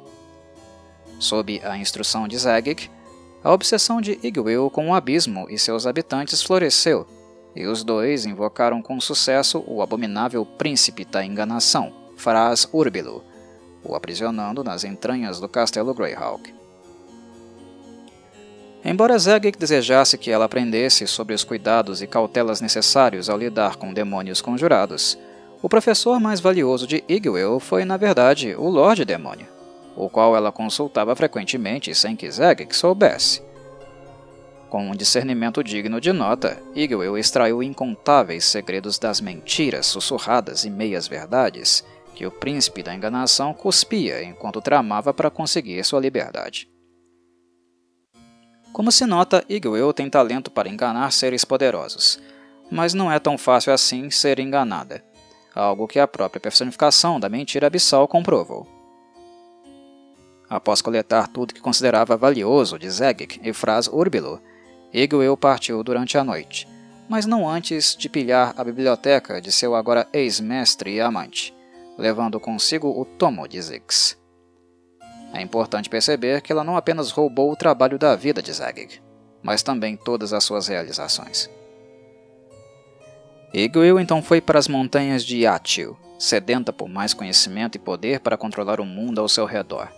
Sob a instrução de Zagig, a obsessão de Iggwilv com o abismo e seus habitantes floresceu, e os dois invocaram com sucesso o abominável príncipe da enganação, Fraz-Urb'luu, o aprisionando nas entranhas do castelo Greyhawk. Embora Zagig desejasse que ela aprendesse sobre os cuidados e cautelas necessários ao lidar com demônios conjurados, o professor mais valioso de Iggwilv foi, na verdade, o Lorde Demônio, o qual ela consultava frequentemente sem que Zagig soubesse. Com um discernimento digno de nota, Iggwilv extraiu incontáveis segredos das mentiras sussurradas e meias-verdades que o príncipe da enganação cuspia enquanto tramava para conseguir sua liberdade. Como se nota, Iggwilv tem talento para enganar seres poderosos, mas não é tão fácil assim ser enganada, algo que a própria personificação da mentira abissal comprovou. Após coletar tudo que considerava valioso de Zagig e Fraz-Urb'luu, Iggwilv partiu durante a noite, mas não antes de pilhar a biblioteca de seu agora ex-mestre e amante, levando consigo o Tomo de Zix. É importante perceber que ela não apenas roubou o trabalho da vida de Zagig, mas também todas as suas realizações. Iggwilv então foi para as montanhas de Yatil, sedenta por mais conhecimento e poder para controlar o mundo ao seu redor.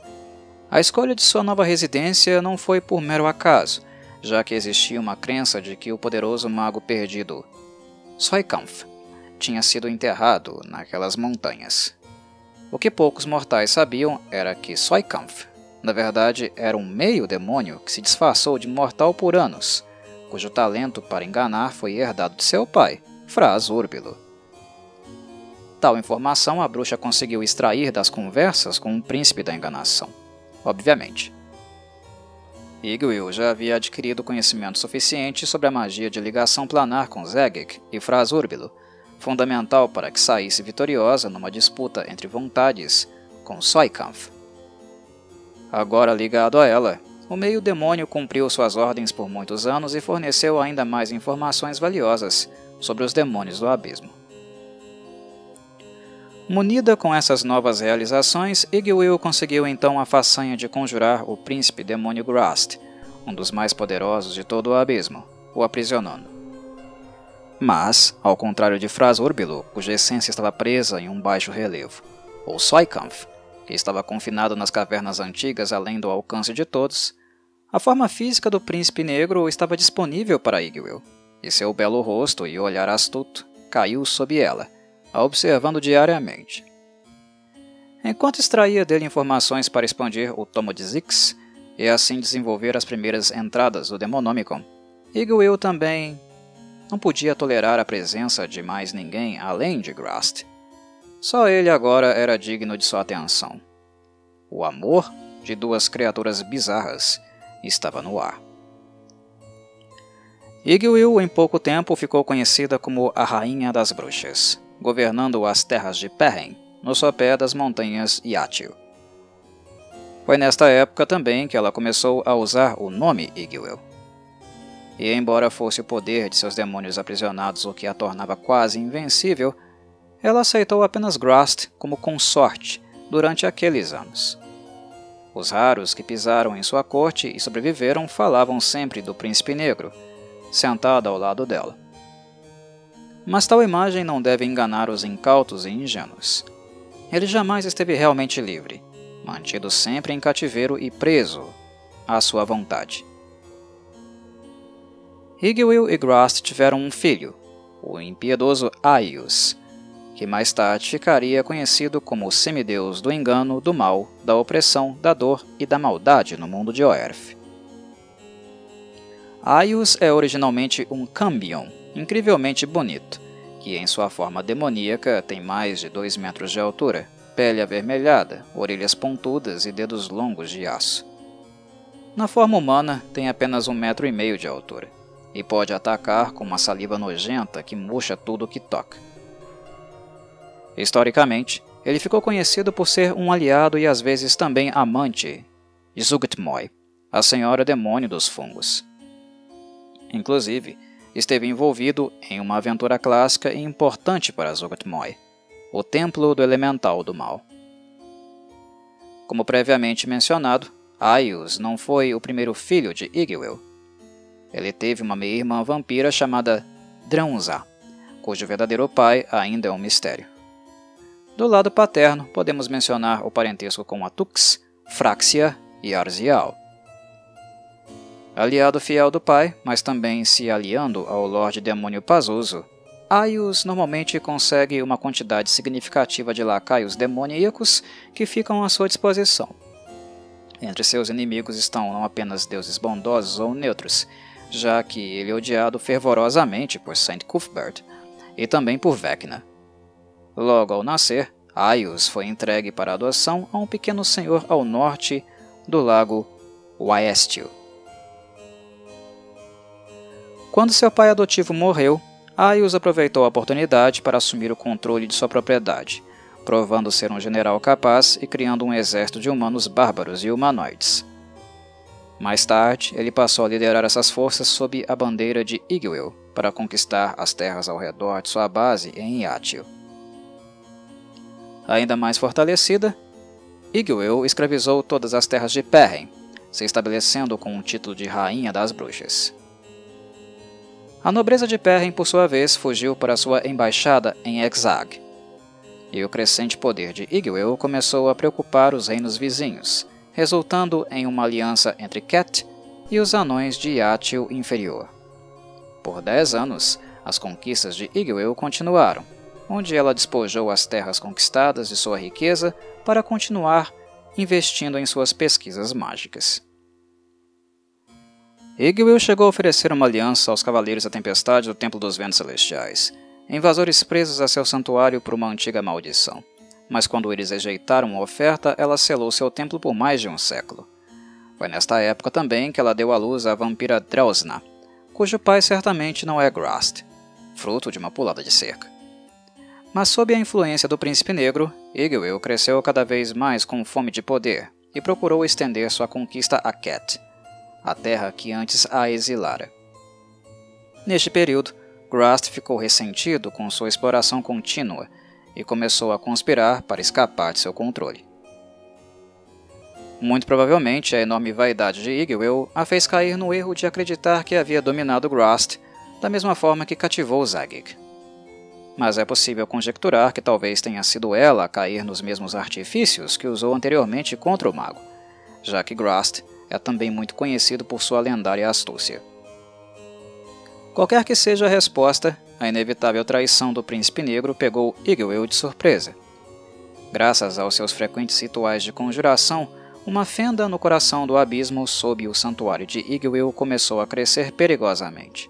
A escolha de sua nova residência não foi por mero acaso, já que existia uma crença de que o poderoso mago perdido, Soikampf, tinha sido enterrado naquelas montanhas. O que poucos mortais sabiam era que Soikampf, na verdade, era um meio-demônio que se disfarçou de mortal por anos, cujo talento para enganar foi herdado de seu pai, Fraz-Urb'luu. Tal informação a bruxa conseguiu extrair das conversas com o príncipe da enganação. Obviamente. Iggwilv já havia adquirido conhecimento suficiente sobre a magia de ligação planar com Zagig e Fraz-Urb'luu, fundamental para que saísse vitoriosa numa disputa entre vontades com Soikampf. Agora ligado a ela, o meio-demônio cumpriu suas ordens por muitos anos e forneceu ainda mais informações valiosas sobre os demônios do abismo. Munida com essas novas realizações, Iggwilv conseguiu então a façanha de conjurar o príncipe demônio Graz'zt, um dos mais poderosos de todo o abismo, o aprisionando. Mas, ao contrário de Fraz-Urb'luu, cuja essência estava presa em um baixo relevo, ou Soikampf, que estava confinado nas cavernas antigas além do alcance de todos, a forma física do príncipe negro estava disponível para Iggwilv, e seu belo rosto e olhar astuto caiu sob ela, a observando diariamente. Enquanto extraía dele informações para expandir o Tomo de Zix e assim desenvolver as primeiras entradas do Demonomicon, Iggwilv também não podia tolerar a presença de mais ninguém além de Graz'zt. Só ele agora era digno de sua atenção. O amor de duas criaturas bizarras estava no ar. Iggwilv, em pouco tempo, ficou conhecida como a Rainha das Bruxas, governando as terras de Perren, no sopé das montanhas Yatil. Foi nesta época também que ela começou a usar o nome Iggwilv. E embora fosse o poder de seus demônios aprisionados o que a tornava quase invencível, ela aceitou apenas Graz'zt como consorte durante aqueles anos. Os raros que pisaram em sua corte e sobreviveram falavam sempre do príncipe negro, sentado ao lado dela. Mas tal imagem não deve enganar os incautos e ingênuos. Ele jamais esteve realmente livre, mantido sempre em cativeiro e preso à sua vontade. Iggwilv e Graz'zt tiveram um filho, o impiedoso Ayus, que mais tarde ficaria conhecido como o semideus do engano, do mal, da opressão, da dor e da maldade no mundo de Oerth. Ayus é originalmente um cambion, incrivelmente bonito, que em sua forma demoníaca tem mais de 2 metros de altura, pele avermelhada, orelhas pontudas e dedos longos de aço. Na forma humana, tem apenas 1,5 metros de altura, e pode atacar com uma saliva nojenta que murcha tudo o que toca. Historicamente, ele ficou conhecido por ser um aliado e às vezes também amante de Tsuggtmoy, a Senhora Demônio dos Fungos. Inclusive, esteve envolvido em uma aventura clássica e importante para Tsuggtmoy, o Templo do Elemental do Mal. Como previamente mencionado, Ayus não foi o primeiro filho de Iggwilv. Ele teve uma meia-irmã vampira chamada Drausna, cujo verdadeiro pai ainda é um mistério. Do lado paterno, podemos mencionar o parentesco com a Tux, Fraxia e Arzial. Aliado fiel do pai, mas também se aliando ao Lorde Demônio Pazuzu, Ayus normalmente consegue uma quantidade significativa de lacaios demoníacos que ficam à sua disposição. Entre seus inimigos estão não apenas deuses bondosos ou neutros, já que ele é odiado fervorosamente por Saint Cuthbert e também por Vecna. Logo ao nascer, Ayus foi entregue para adoção a um pequeno senhor ao norte do lago Waestil. Quando seu pai adotivo morreu, Ayus aproveitou a oportunidade para assumir o controle de sua propriedade, provando ser um general capaz e criando um exército de humanos bárbaros e humanoides. Mais tarde, ele passou a liderar essas forças sob a bandeira de Iggwilv para conquistar as terras ao redor de sua base em Yatil. Ainda mais fortalecida, Iggwilv escravizou todas as terras de Perren, se estabelecendo com o título de Rainha das Bruxas. A nobreza de Perren, por sua vez, fugiu para sua embaixada em Exag, e o crescente poder de Iggwilv começou a preocupar os reinos vizinhos, resultando em uma aliança entre Cat e os anões de Yatil Inferior. Por 10 anos, as conquistas de Iggwilv continuaram, onde ela despojou as terras conquistadas de sua riqueza para continuar investindo em suas pesquisas mágicas. Iggwilv chegou a oferecer uma aliança aos Cavaleiros da Tempestade do Templo dos Ventos Celestiais, invasores presos a seu santuário por uma antiga maldição, mas quando eles rejeitaram a oferta, ela selou seu templo por mais de um século. Foi nesta época também que ela deu à luz a vampira Drausna, cujo pai certamente não é Graz'zt, fruto de uma pulada de cerca. Mas sob a influência do Príncipe Negro, Iggwilv cresceu cada vez mais com fome de poder e procurou estender sua conquista a Cat, a terra que antes a exilara. Neste período, Graz'zt ficou ressentido com sua exploração contínua e começou a conspirar para escapar de seu controle. Muito provavelmente, a enorme vaidade de Iggwilv a fez cair no erro de acreditar que havia dominado Graz'zt da mesma forma que cativou Zagig. Mas é possível conjecturar que talvez tenha sido ela a cair nos mesmos artifícios que usou anteriormente contra o mago, já que Graz'zt é também muito conhecido por sua lendária astúcia. Qualquer que seja a resposta, a inevitável traição do Príncipe Negro pegou Iggwilv de surpresa. Graças aos seus frequentes rituais de conjuração, uma fenda no coração do abismo sob o santuário de Iggwilv começou a crescer perigosamente.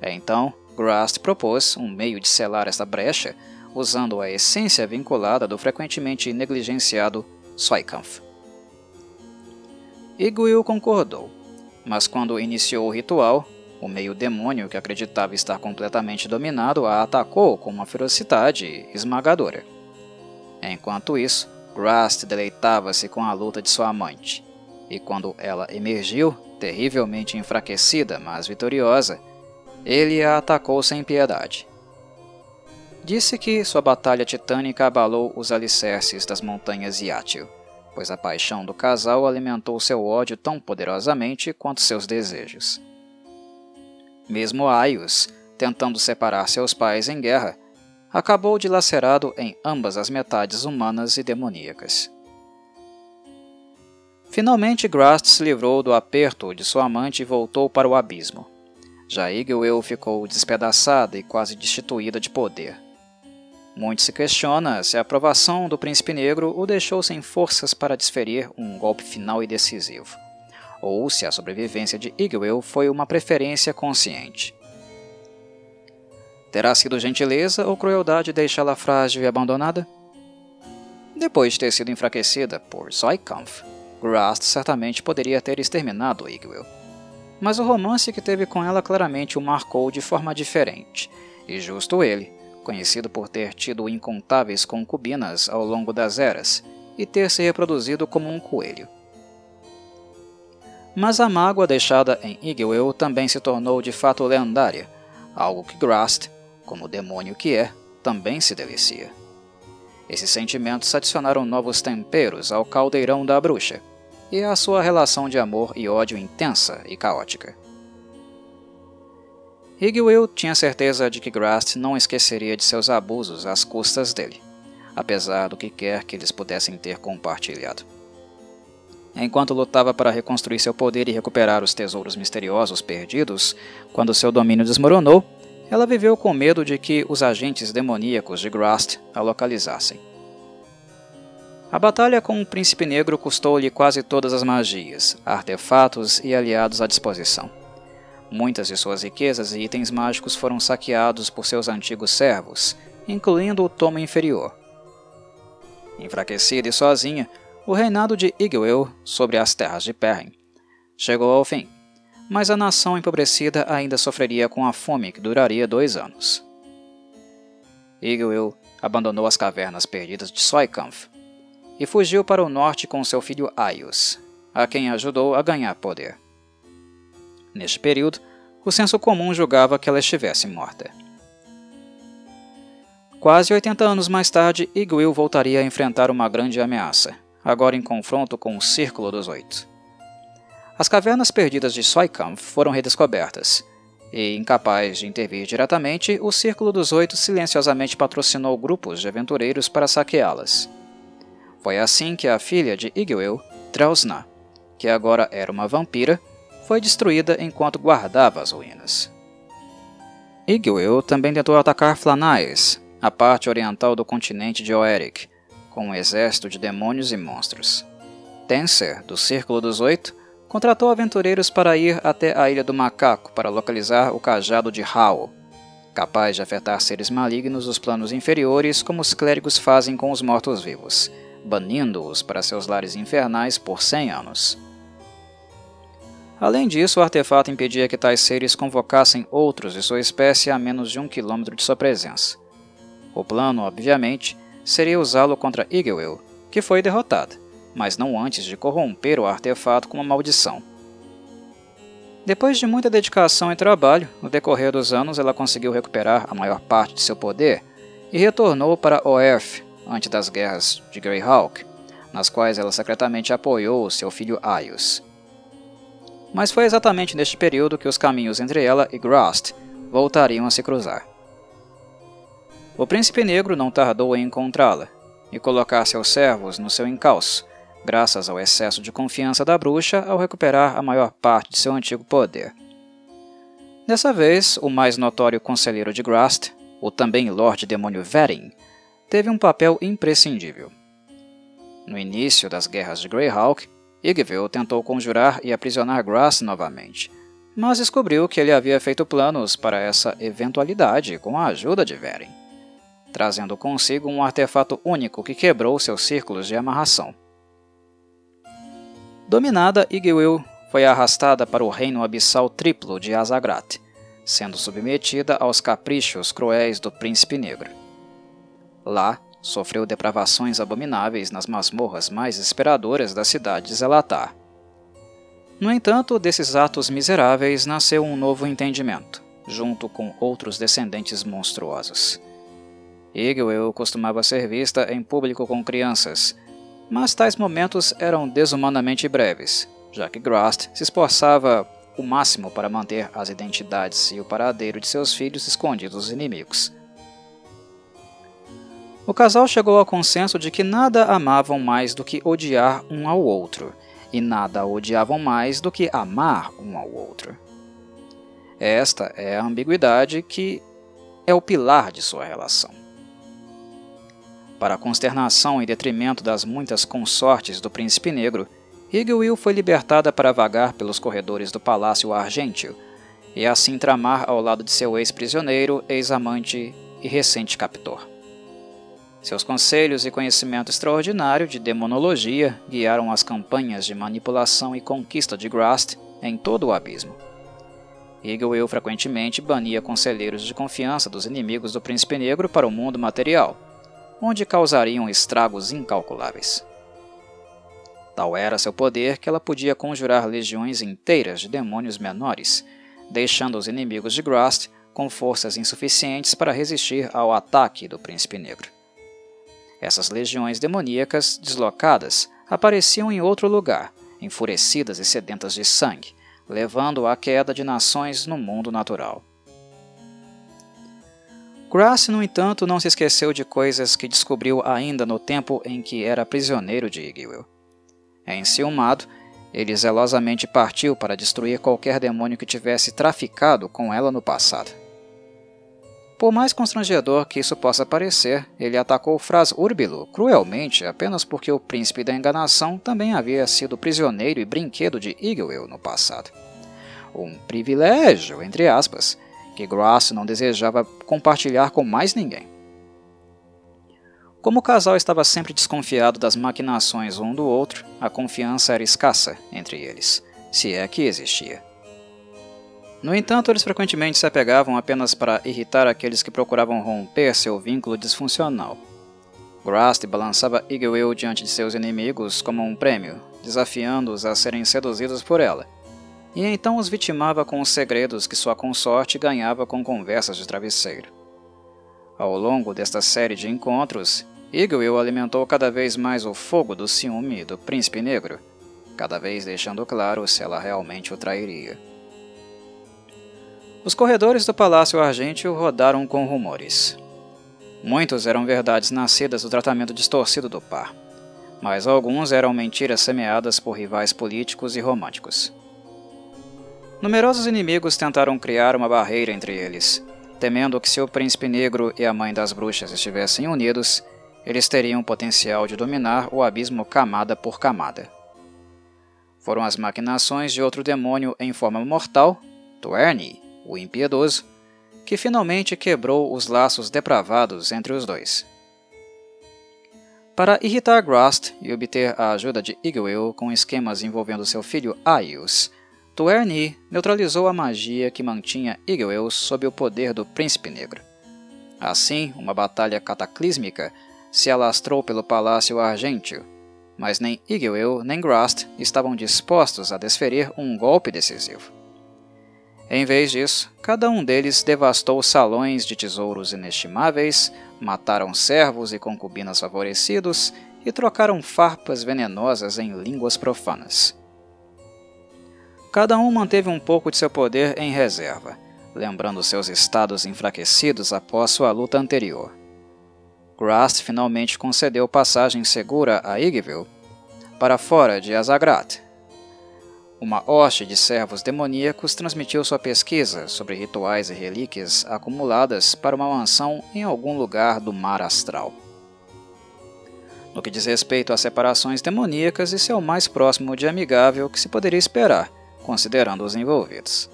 Então, Graz'zt propôs um meio de selar essa brecha usando a essência vinculada do frequentemente negligenciado Soikampf. Iggwilv concordou, mas quando iniciou o ritual, o meio-demônio que acreditava estar completamente dominado a atacou com uma ferocidade esmagadora. Enquanto isso, Graz'zt deleitava-se com a luta de sua amante, e quando ela emergiu, terrivelmente enfraquecida, mas vitoriosa, ele a atacou sem piedade. Disse que sua batalha titânica abalou os alicerces das montanhas Yatil, pois a paixão do casal alimentou seu ódio tão poderosamente quanto seus desejos. Mesmo Ayus, tentando separar seus pais em guerra, acabou dilacerado em ambas as metades humanas e demoníacas. Finalmente, Graz'zt se livrou do aperto de sua amante e voltou para o abismo. Já Iggwilv ficou despedaçada e quase destituída de poder. Muito se questiona se a aprovação do Príncipe Negro o deixou sem forças para desferir um golpe final e decisivo, ou se a sobrevivência de Iggwilv foi uma preferência consciente. Terá sido gentileza ou crueldade deixá-la frágil e abandonada? Depois de ter sido enfraquecida por Soikampf, Graz'zt certamente poderia ter exterminado Iggwilv, mas o romance que teve com ela claramente o marcou de forma diferente, e justo ele, conhecido por ter tido incontáveis concubinas ao longo das eras e ter se reproduzido como um coelho. Mas a mágoa deixada em Iggwilv também se tornou de fato lendária, algo que Graz'zt, como o demônio que é, também se delicia. Esses sentimentos adicionaram novos temperos ao caldeirão da bruxa e à sua relação de amor e ódio intensa e caótica. Iggwilv tinha certeza de que Graz'zt não esqueceria de seus abusos às custas dele, apesar do que quer que eles pudessem ter compartilhado. Enquanto lutava para reconstruir seu poder e recuperar os tesouros misteriosos perdidos, quando seu domínio desmoronou, ela viveu com medo de que os agentes demoníacos de Graz'zt a localizassem. A batalha com o Príncipe Negro custou-lhe quase todas as magias, artefatos e aliados à disposição. Muitas de suas riquezas e itens mágicos foram saqueados por seus antigos servos, incluindo o tomo inferior. Enfraquecida e sozinha, o reinado de Iggwilv sobre as terras de Perren chegou ao fim, mas a nação empobrecida ainda sofreria com a fome que duraria 2 anos. Iggwilv abandonou as cavernas perdidas de Soikampf e fugiu para o norte com seu filho Ayus, a quem ajudou a ganhar poder. Neste período, o senso comum julgava que ela estivesse morta. Quase 80 anos mais tarde, Iggwilv voltaria a enfrentar uma grande ameaça, agora em confronto com o Círculo dos Oito. As cavernas perdidas de Soikampf foram redescobertas, e, incapaz de intervir diretamente, o Círculo dos Oito silenciosamente patrocinou grupos de aventureiros para saqueá-las. Foi assim que a filha de Iggwilv, Drausna, que agora era uma vampira, foi destruída enquanto guardava as ruínas. Iggwilv também tentou atacar Flanais, a parte oriental do continente de Oerth, com um exército de demônios e monstros. Tenser, do Círculo dos Oito, contratou aventureiros para ir até a Ilha do Macaco para localizar o cajado de Hao, capaz de afetar seres malignos dos planos inferiores como os clérigos fazem com os mortos-vivos, banindo-os para seus lares infernais por 100 anos. Além disso, o artefato impedia que tais seres convocassem outros de sua espécie a menos de 1 quilômetro de sua presença. O plano, obviamente, seria usá-lo contra Iggwilv, que foi derrotada, mas não antes de corromper o artefato com uma maldição. Depois de muita dedicação e trabalho, no decorrer dos anos ela conseguiu recuperar a maior parte de seu poder e retornou para Oerth antes das guerras de Greyhawk, nas quais ela secretamente apoiou seu filho Ayus. Mas foi exatamente neste período que os caminhos entre ela e Graz'zt voltariam a se cruzar. O Príncipe Negro não tardou em encontrá-la e colocar seus servos no seu encalço, graças ao excesso de confiança da bruxa ao recuperar a maior parte de seu antigo poder. Dessa vez, o mais notório conselheiro de Graz'zt, o também Lorde Demônio Verin, teve um papel imprescindível. No início das guerras de Greyhawk, Iggwilv tentou conjurar e aprisionar Graz'zt novamente, mas descobriu que ele havia feito planos para essa eventualidade com a ajuda de Verin, trazendo consigo um artefato único que quebrou seus círculos de amarração. Dominada, Iggwilv foi arrastada para o reino abissal triplo de Azzagrat, sendo submetida aos caprichos cruéis do Príncipe Negro. Lá, sofreu depravações abomináveis nas masmorras mais desesperadoras da cidade de Zelatar. No entanto, desses atos miseráveis nasceu um novo entendimento, junto com outros descendentes monstruosos. Iggwilv costumava ser vista em público com crianças, mas tais momentos eram desumanamente breves, já que Graz'zt se esforçava o máximo para manter as identidades e o paradeiro de seus filhos escondidos dos inimigos. O casal chegou ao consenso de que nada amavam mais do que odiar um ao outro, e nada odiavam mais do que amar um ao outro. Esta é a ambiguidade que é o pilar de sua relação. Para a consternação e detrimento das muitas consortes do Príncipe Negro, Iggwilv foi libertada para vagar pelos corredores do Palácio Argêntio e assim tramar ao lado de seu ex-prisioneiro, ex-amante e recente captor. Seus conselhos e conhecimento extraordinário de demonologia guiaram as campanhas de manipulação e conquista de Graz'zt em todo o abismo. Iggwilv frequentemente bania conselheiros de confiança dos inimigos do Príncipe Negro para o mundo material, onde causariam estragos incalculáveis. Tal era seu poder que ela podia conjurar legiões inteiras de demônios menores, deixando os inimigos de Graz'zt com forças insuficientes para resistir ao ataque do Príncipe Negro. Essas legiões demoníacas, deslocadas, apareciam em outro lugar, enfurecidas e sedentas de sangue, levando à queda de nações no mundo natural. Graz'zt, no entanto, não se esqueceu de coisas que descobriu ainda no tempo em que era prisioneiro de Iggwilv. Enciumado, ele zelosamente partiu para destruir qualquer demônio que tivesse traficado com ela no passado. Por mais constrangedor que isso possa parecer, ele atacou Fraz-Urb'luu cruelmente apenas porque o Príncipe da Enganação também havia sido prisioneiro e brinquedo de Iggwilv no passado. Um privilégio, entre aspas, que Graz'zt não desejava compartilhar com mais ninguém. Como o casal estava sempre desconfiado das maquinações um do outro, a confiança era escassa entre eles, se é que existia. No entanto, eles frequentemente se apegavam apenas para irritar aqueles que procuravam romper seu vínculo disfuncional. Graz'zt balançava Iggwilv diante de seus inimigos como um prêmio, desafiando-os a serem seduzidos por ela, e então os vitimava com os segredos que sua consorte ganhava com conversas de travesseiro. Ao longo desta série de encontros, Iggwilv alimentou cada vez mais o fogo do ciúme do Príncipe Negro, cada vez deixando claro se ela realmente o trairia. Os corredores do Palácio Argêntio rodaram com rumores. Muitos eram verdades nascidas do tratamento distorcido do par, mas alguns eram mentiras semeadas por rivais políticos e românticos. Numerosos inimigos tentaram criar uma barreira entre eles, temendo que se o Príncipe Negro e a Mãe das Bruxas estivessem unidos, eles teriam o potencial de dominar o abismo camada por camada. Foram as maquinações de outro demônio em forma mortal, Tuerni, o Impiedoso, que finalmente quebrou os laços depravados entre os dois. Para irritar Graz'zt e obter a ajuda de Iggwilv com esquemas envolvendo seu filho Ayus, Tuerni neutralizou a magia que mantinha Iggwilv sob o poder do Príncipe Negro. Assim, uma batalha cataclísmica se alastrou pelo Palácio Argêntio, mas nem Iggwilv nem Graz'zt estavam dispostos a desferir um golpe decisivo. Em vez disso, cada um deles devastou salões de tesouros inestimáveis, mataram servos e concubinas favorecidos e trocaram farpas venenosas em línguas profanas. Cada um manteve um pouco de seu poder em reserva, lembrando seus estados enfraquecidos após sua luta anterior. Graz'zt finalmente concedeu passagem segura a Iggwilv para fora de Azzagrat. Uma hoste de servos demoníacos transmitiu sua pesquisa sobre rituais e relíquias acumuladas para uma mansão em algum lugar do mar astral. No que diz respeito às separações demoníacas, isso é o mais próximo de amigável que se poderia esperar, considerando os envolvidos.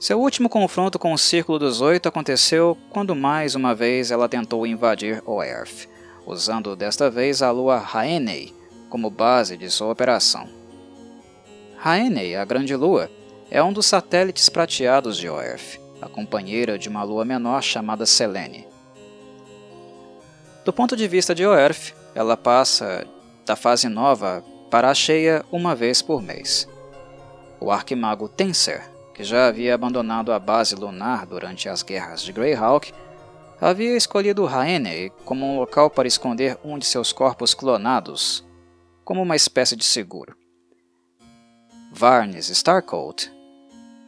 Seu último confronto com o Círculo dos Oito aconteceu quando mais uma vez ela tentou invadir Oerth, usando desta vez a lua Haenei como base de sua operação. Haenei, a Grande Lua, é um dos satélites prateados de Oerth, a companheira de uma lua menor chamada Selene. Do ponto de vista de Oerth, ela passa da fase nova para a cheia uma vez por mês. O arquimago Tenser, que já havia abandonado a base lunar durante as guerras de Greyhawk, havia escolhido Haenei como um local para esconder um de seus corpos clonados, como uma espécie de seguro. Varnes Starcoat,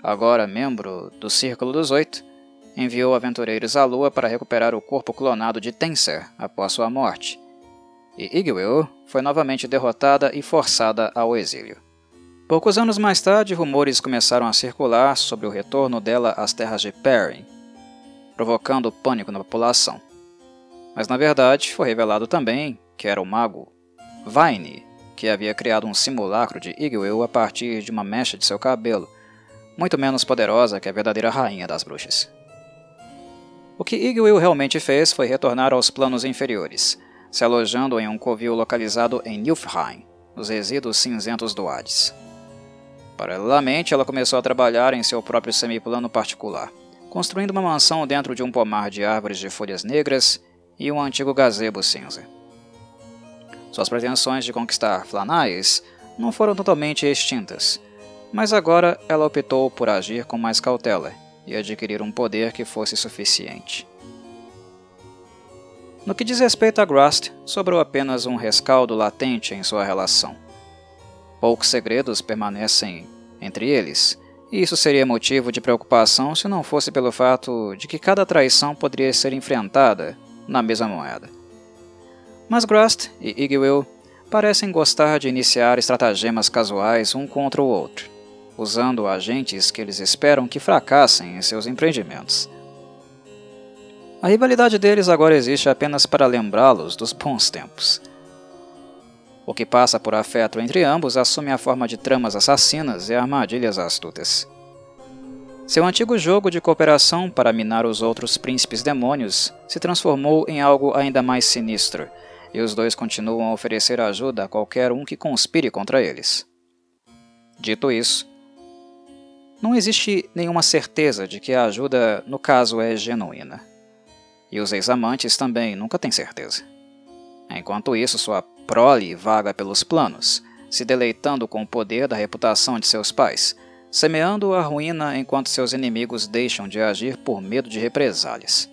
agora membro do Círculo dos Oito, enviou aventureiros à Lua para recuperar o corpo clonado de Tenser após sua morte, e Iggwilv foi novamente derrotada e forçada ao exílio. Poucos anos mais tarde, rumores começaram a circular sobre o retorno dela às terras de Perren, provocando pânico na população. Mas na verdade, foi revelado também que era o mago Vaine, que havia criado um simulacro de Iggwilv a partir de uma mecha de seu cabelo, muito menos poderosa que a verdadeira rainha das bruxas. O que Iggwilv realmente fez foi retornar aos planos inferiores, se alojando em um covil localizado em Niflheim, nos resíduos cinzentos do Hades. Paralelamente, ela começou a trabalhar em seu próprio semiplano particular, construindo uma mansão dentro de um pomar de árvores de folhas negras e um antigo gazebo cinza. Suas pretensões de conquistar Flanais não foram totalmente extintas, mas agora ela optou por agir com mais cautela e adquirir um poder que fosse suficiente. No que diz respeito a Graz'zt, sobrou apenas um rescaldo latente em sua relação. Poucos segredos permanecem entre eles, e isso seria motivo de preocupação se não fosse pelo fato de que cada traição poderia ser enfrentada na mesma moeda. Mas Graz'zt e Iggwilv parecem gostar de iniciar estratagemas casuais um contra o outro, usando agentes que eles esperam que fracassem em seus empreendimentos. A rivalidade deles agora existe apenas para lembrá-los dos bons tempos. O que passa por afeto entre ambos assume a forma de tramas assassinas e armadilhas astutas. Seu antigo jogo de cooperação para minar os outros príncipes demônios se transformou em algo ainda mais sinistro, e os dois continuam a oferecer ajuda a qualquer um que conspire contra eles. Dito isso, não existe nenhuma certeza de que a ajuda, no caso, é genuína. E os ex-amantes também nunca têm certeza. Enquanto isso, sua prole vaga pelos planos, se deleitando com o poder da reputação de seus pais, semeando a ruína enquanto seus inimigos deixam de agir por medo de represálias.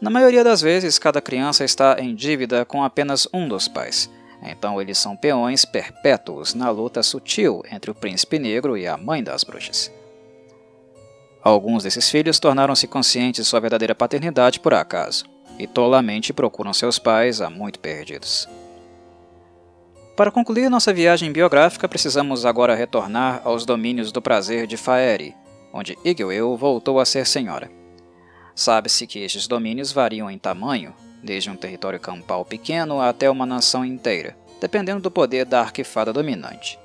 Na maioria das vezes, cada criança está em dívida com apenas um dos pais, então eles são peões perpétuos na luta sutil entre o príncipe negro e a mãe das bruxas. Alguns desses filhos tornaram-se conscientes de sua verdadeira paternidade por acaso, e tolamente procuram seus pais há muito perdidos. Para concluir nossa viagem biográfica, precisamos agora retornar aos domínios do prazer de Faerie, onde Iggwilv voltou a ser senhora. Sabe-se que estes domínios variam em tamanho, desde um território campal pequeno até uma nação inteira, dependendo do poder da arquifada dominante.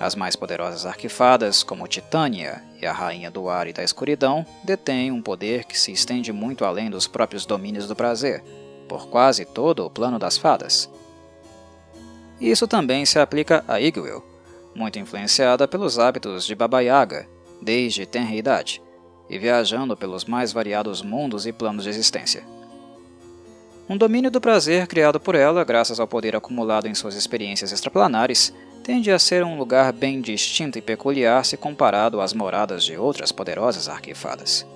As mais poderosas arquifadas, como Titânia e a Rainha do Ar e da Escuridão, detêm um poder que se estende muito além dos próprios domínios do prazer, por quase todo o plano das fadas. Isso também se aplica a Iggwilv, muito influenciada pelos hábitos de Baba Yaga, desde tenra idade, e viajando pelos mais variados mundos e planos de existência. Um domínio do prazer criado por ela, graças ao poder acumulado em suas experiências extraplanares, tende a ser um lugar bem distinto e peculiar se comparado às moradas de outras poderosas arquifadas.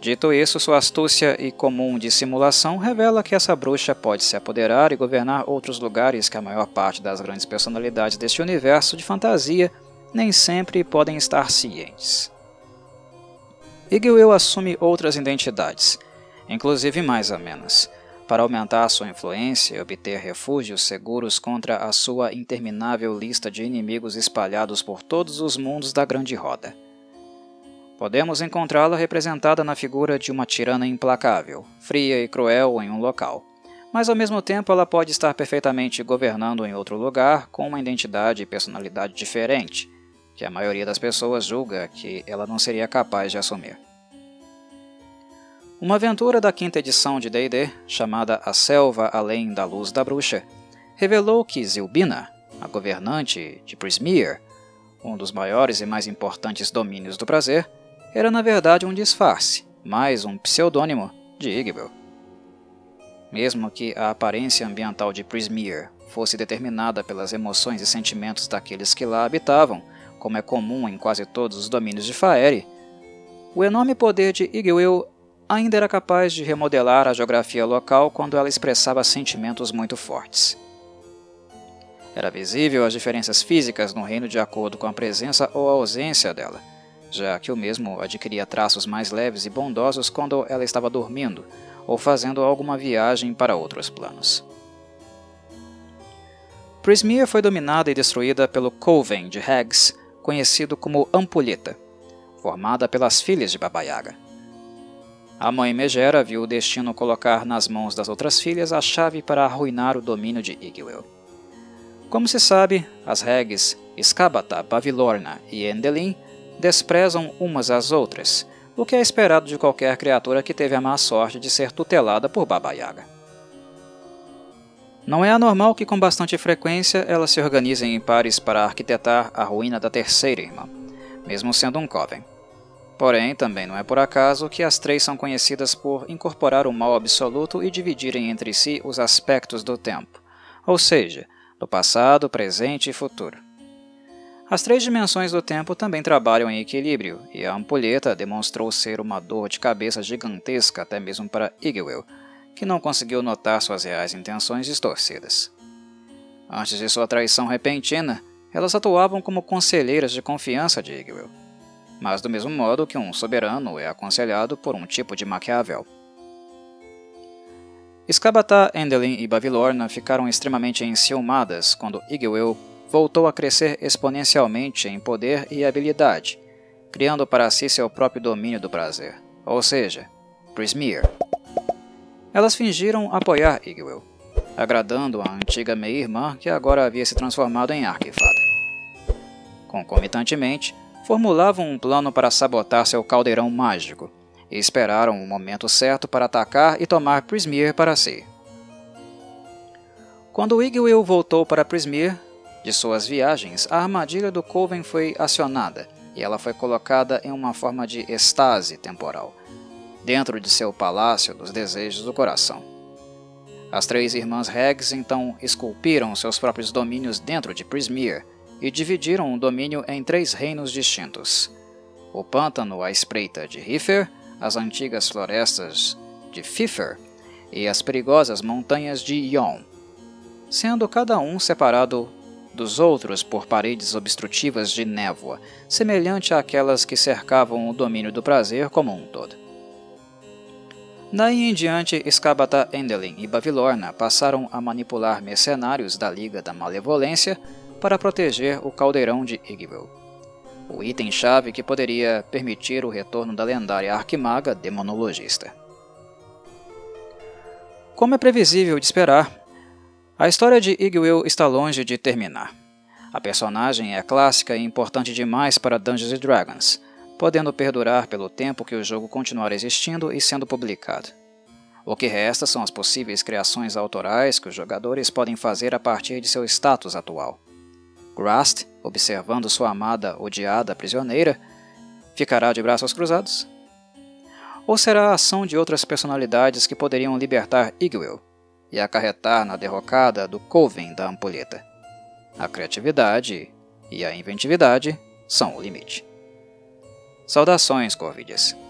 Dito isso, sua astúcia e comum dissimulação revela que essa bruxa pode se apoderar e governar outros lugares que a maior parte das grandes personalidades deste universo de fantasia nem sempre podem estar cientes. Iggwilv assume outras identidades, inclusive mais amenas, para aumentar sua influência e obter refúgios seguros contra a sua interminável lista de inimigos espalhados por todos os mundos da Grande Roda. Podemos encontrá-la representada na figura de uma tirana implacável, fria e cruel em um local, mas ao mesmo tempo ela pode estar perfeitamente governando em outro lugar com uma identidade e personalidade diferente, que a maioria das pessoas julga que ela não seria capaz de assumir. Uma aventura da 5ª edição de D&D, chamada A Selva Além da Luz da Bruxa, revelou que Zilbina, a governante de Prismeer, um dos maiores e mais importantes domínios do prazer, era na verdade um disfarce, mais um pseudônimo de Iggwilv. Mesmo que a aparência ambiental de Prismeer fosse determinada pelas emoções e sentimentos daqueles que lá habitavam, como é comum em quase todos os domínios de Faerie, o enorme poder de Iggwilv ainda era capaz de remodelar a geografia local quando ela expressava sentimentos muito fortes. Era visível as diferenças físicas no reino de acordo com a presença ou a ausência dela, já que o mesmo adquiria traços mais leves e bondosos quando ela estava dormindo ou fazendo alguma viagem para outros planos. Prismeer foi dominada e destruída pelo Coven de Hags, conhecido como Ampulheta, formada pelas filhas de Baba Yaga. A mãe Megera viu o destino colocar nas mãos das outras filhas a chave para arruinar o domínio de Iggwilv. Como se sabe, as Hags, Skabatha, Bavlorna e Endelyn desprezam umas às outras, o que é esperado de qualquer criatura que teve a má sorte de ser tutelada por Baba Yaga. Não é anormal que com bastante frequência elas se organizem em pares para arquitetar a ruína da terceira irmã, mesmo sendo um coven. Porém, também não é por acaso que as três são conhecidas por incorporar o mal absoluto e dividirem entre si os aspectos do tempo, ou seja, do passado, presente e futuro. As três dimensões do tempo também trabalham em equilíbrio, e a Ampulheta demonstrou ser uma dor de cabeça gigantesca até mesmo para Iggwilv, que não conseguiu notar suas reais intenções distorcidas. Antes de sua traição repentina, elas atuavam como conselheiras de confiança de Iggwilv, mas do mesmo modo que um soberano é aconselhado por um tipo de Maquiavel. Skabatha, Endelyn e Bavlorna ficaram extremamente enciumadas quando Iggwilv voltou a crescer exponencialmente em poder e habilidade, criando para si seu próprio domínio do prazer, ou seja, Prismeer. Elas fingiram apoiar Iggwilv, agradando a antiga meia-irmã que agora havia se transformado em arquifada. Concomitantemente, formulavam um plano para sabotar seu caldeirão mágico, e esperaram o momento certo para atacar e tomar Prismeer para si. Quando Iggwilv voltou para Prismeer, de suas viagens, a armadilha do Coven foi acionada, e ela foi colocada em uma forma de êxtase temporal, dentro de seu palácio dos desejos do coração. As três irmãs Regs então esculpiram seus próprios domínios dentro de Prismeer e dividiram o domínio em três reinos distintos: o pântano à espreita de Hiffer, as antigas florestas de Fifer e as perigosas montanhas de Yon, sendo cada um separado dos outros por paredes obstrutivas de névoa, semelhante àquelas que cercavam o domínio do prazer como um todo. Daí em diante, Skabatha, Endelyn e Bavlorna passaram a manipular mercenários da Liga da Malevolência para proteger o caldeirão de Iggwilv, o item-chave que poderia permitir o retorno da lendária arquimaga demonologista. Como é previsível de esperar, a história de Iggwilv está longe de terminar. A personagem é clássica e importante demais para Dungeons & Dragons, podendo perdurar pelo tempo que o jogo continuar existindo e sendo publicado. O que resta são as possíveis criações autorais que os jogadores podem fazer a partir de seu status atual. Graz'zt, observando sua amada odiada prisioneira, ficará de braços cruzados? Ou será a ação de outras personalidades que poderiam libertar Iggwilv e acarretar na derrocada do Coven da Ampulheta? A criatividade e a inventividade são o limite. Saudações, Corvides.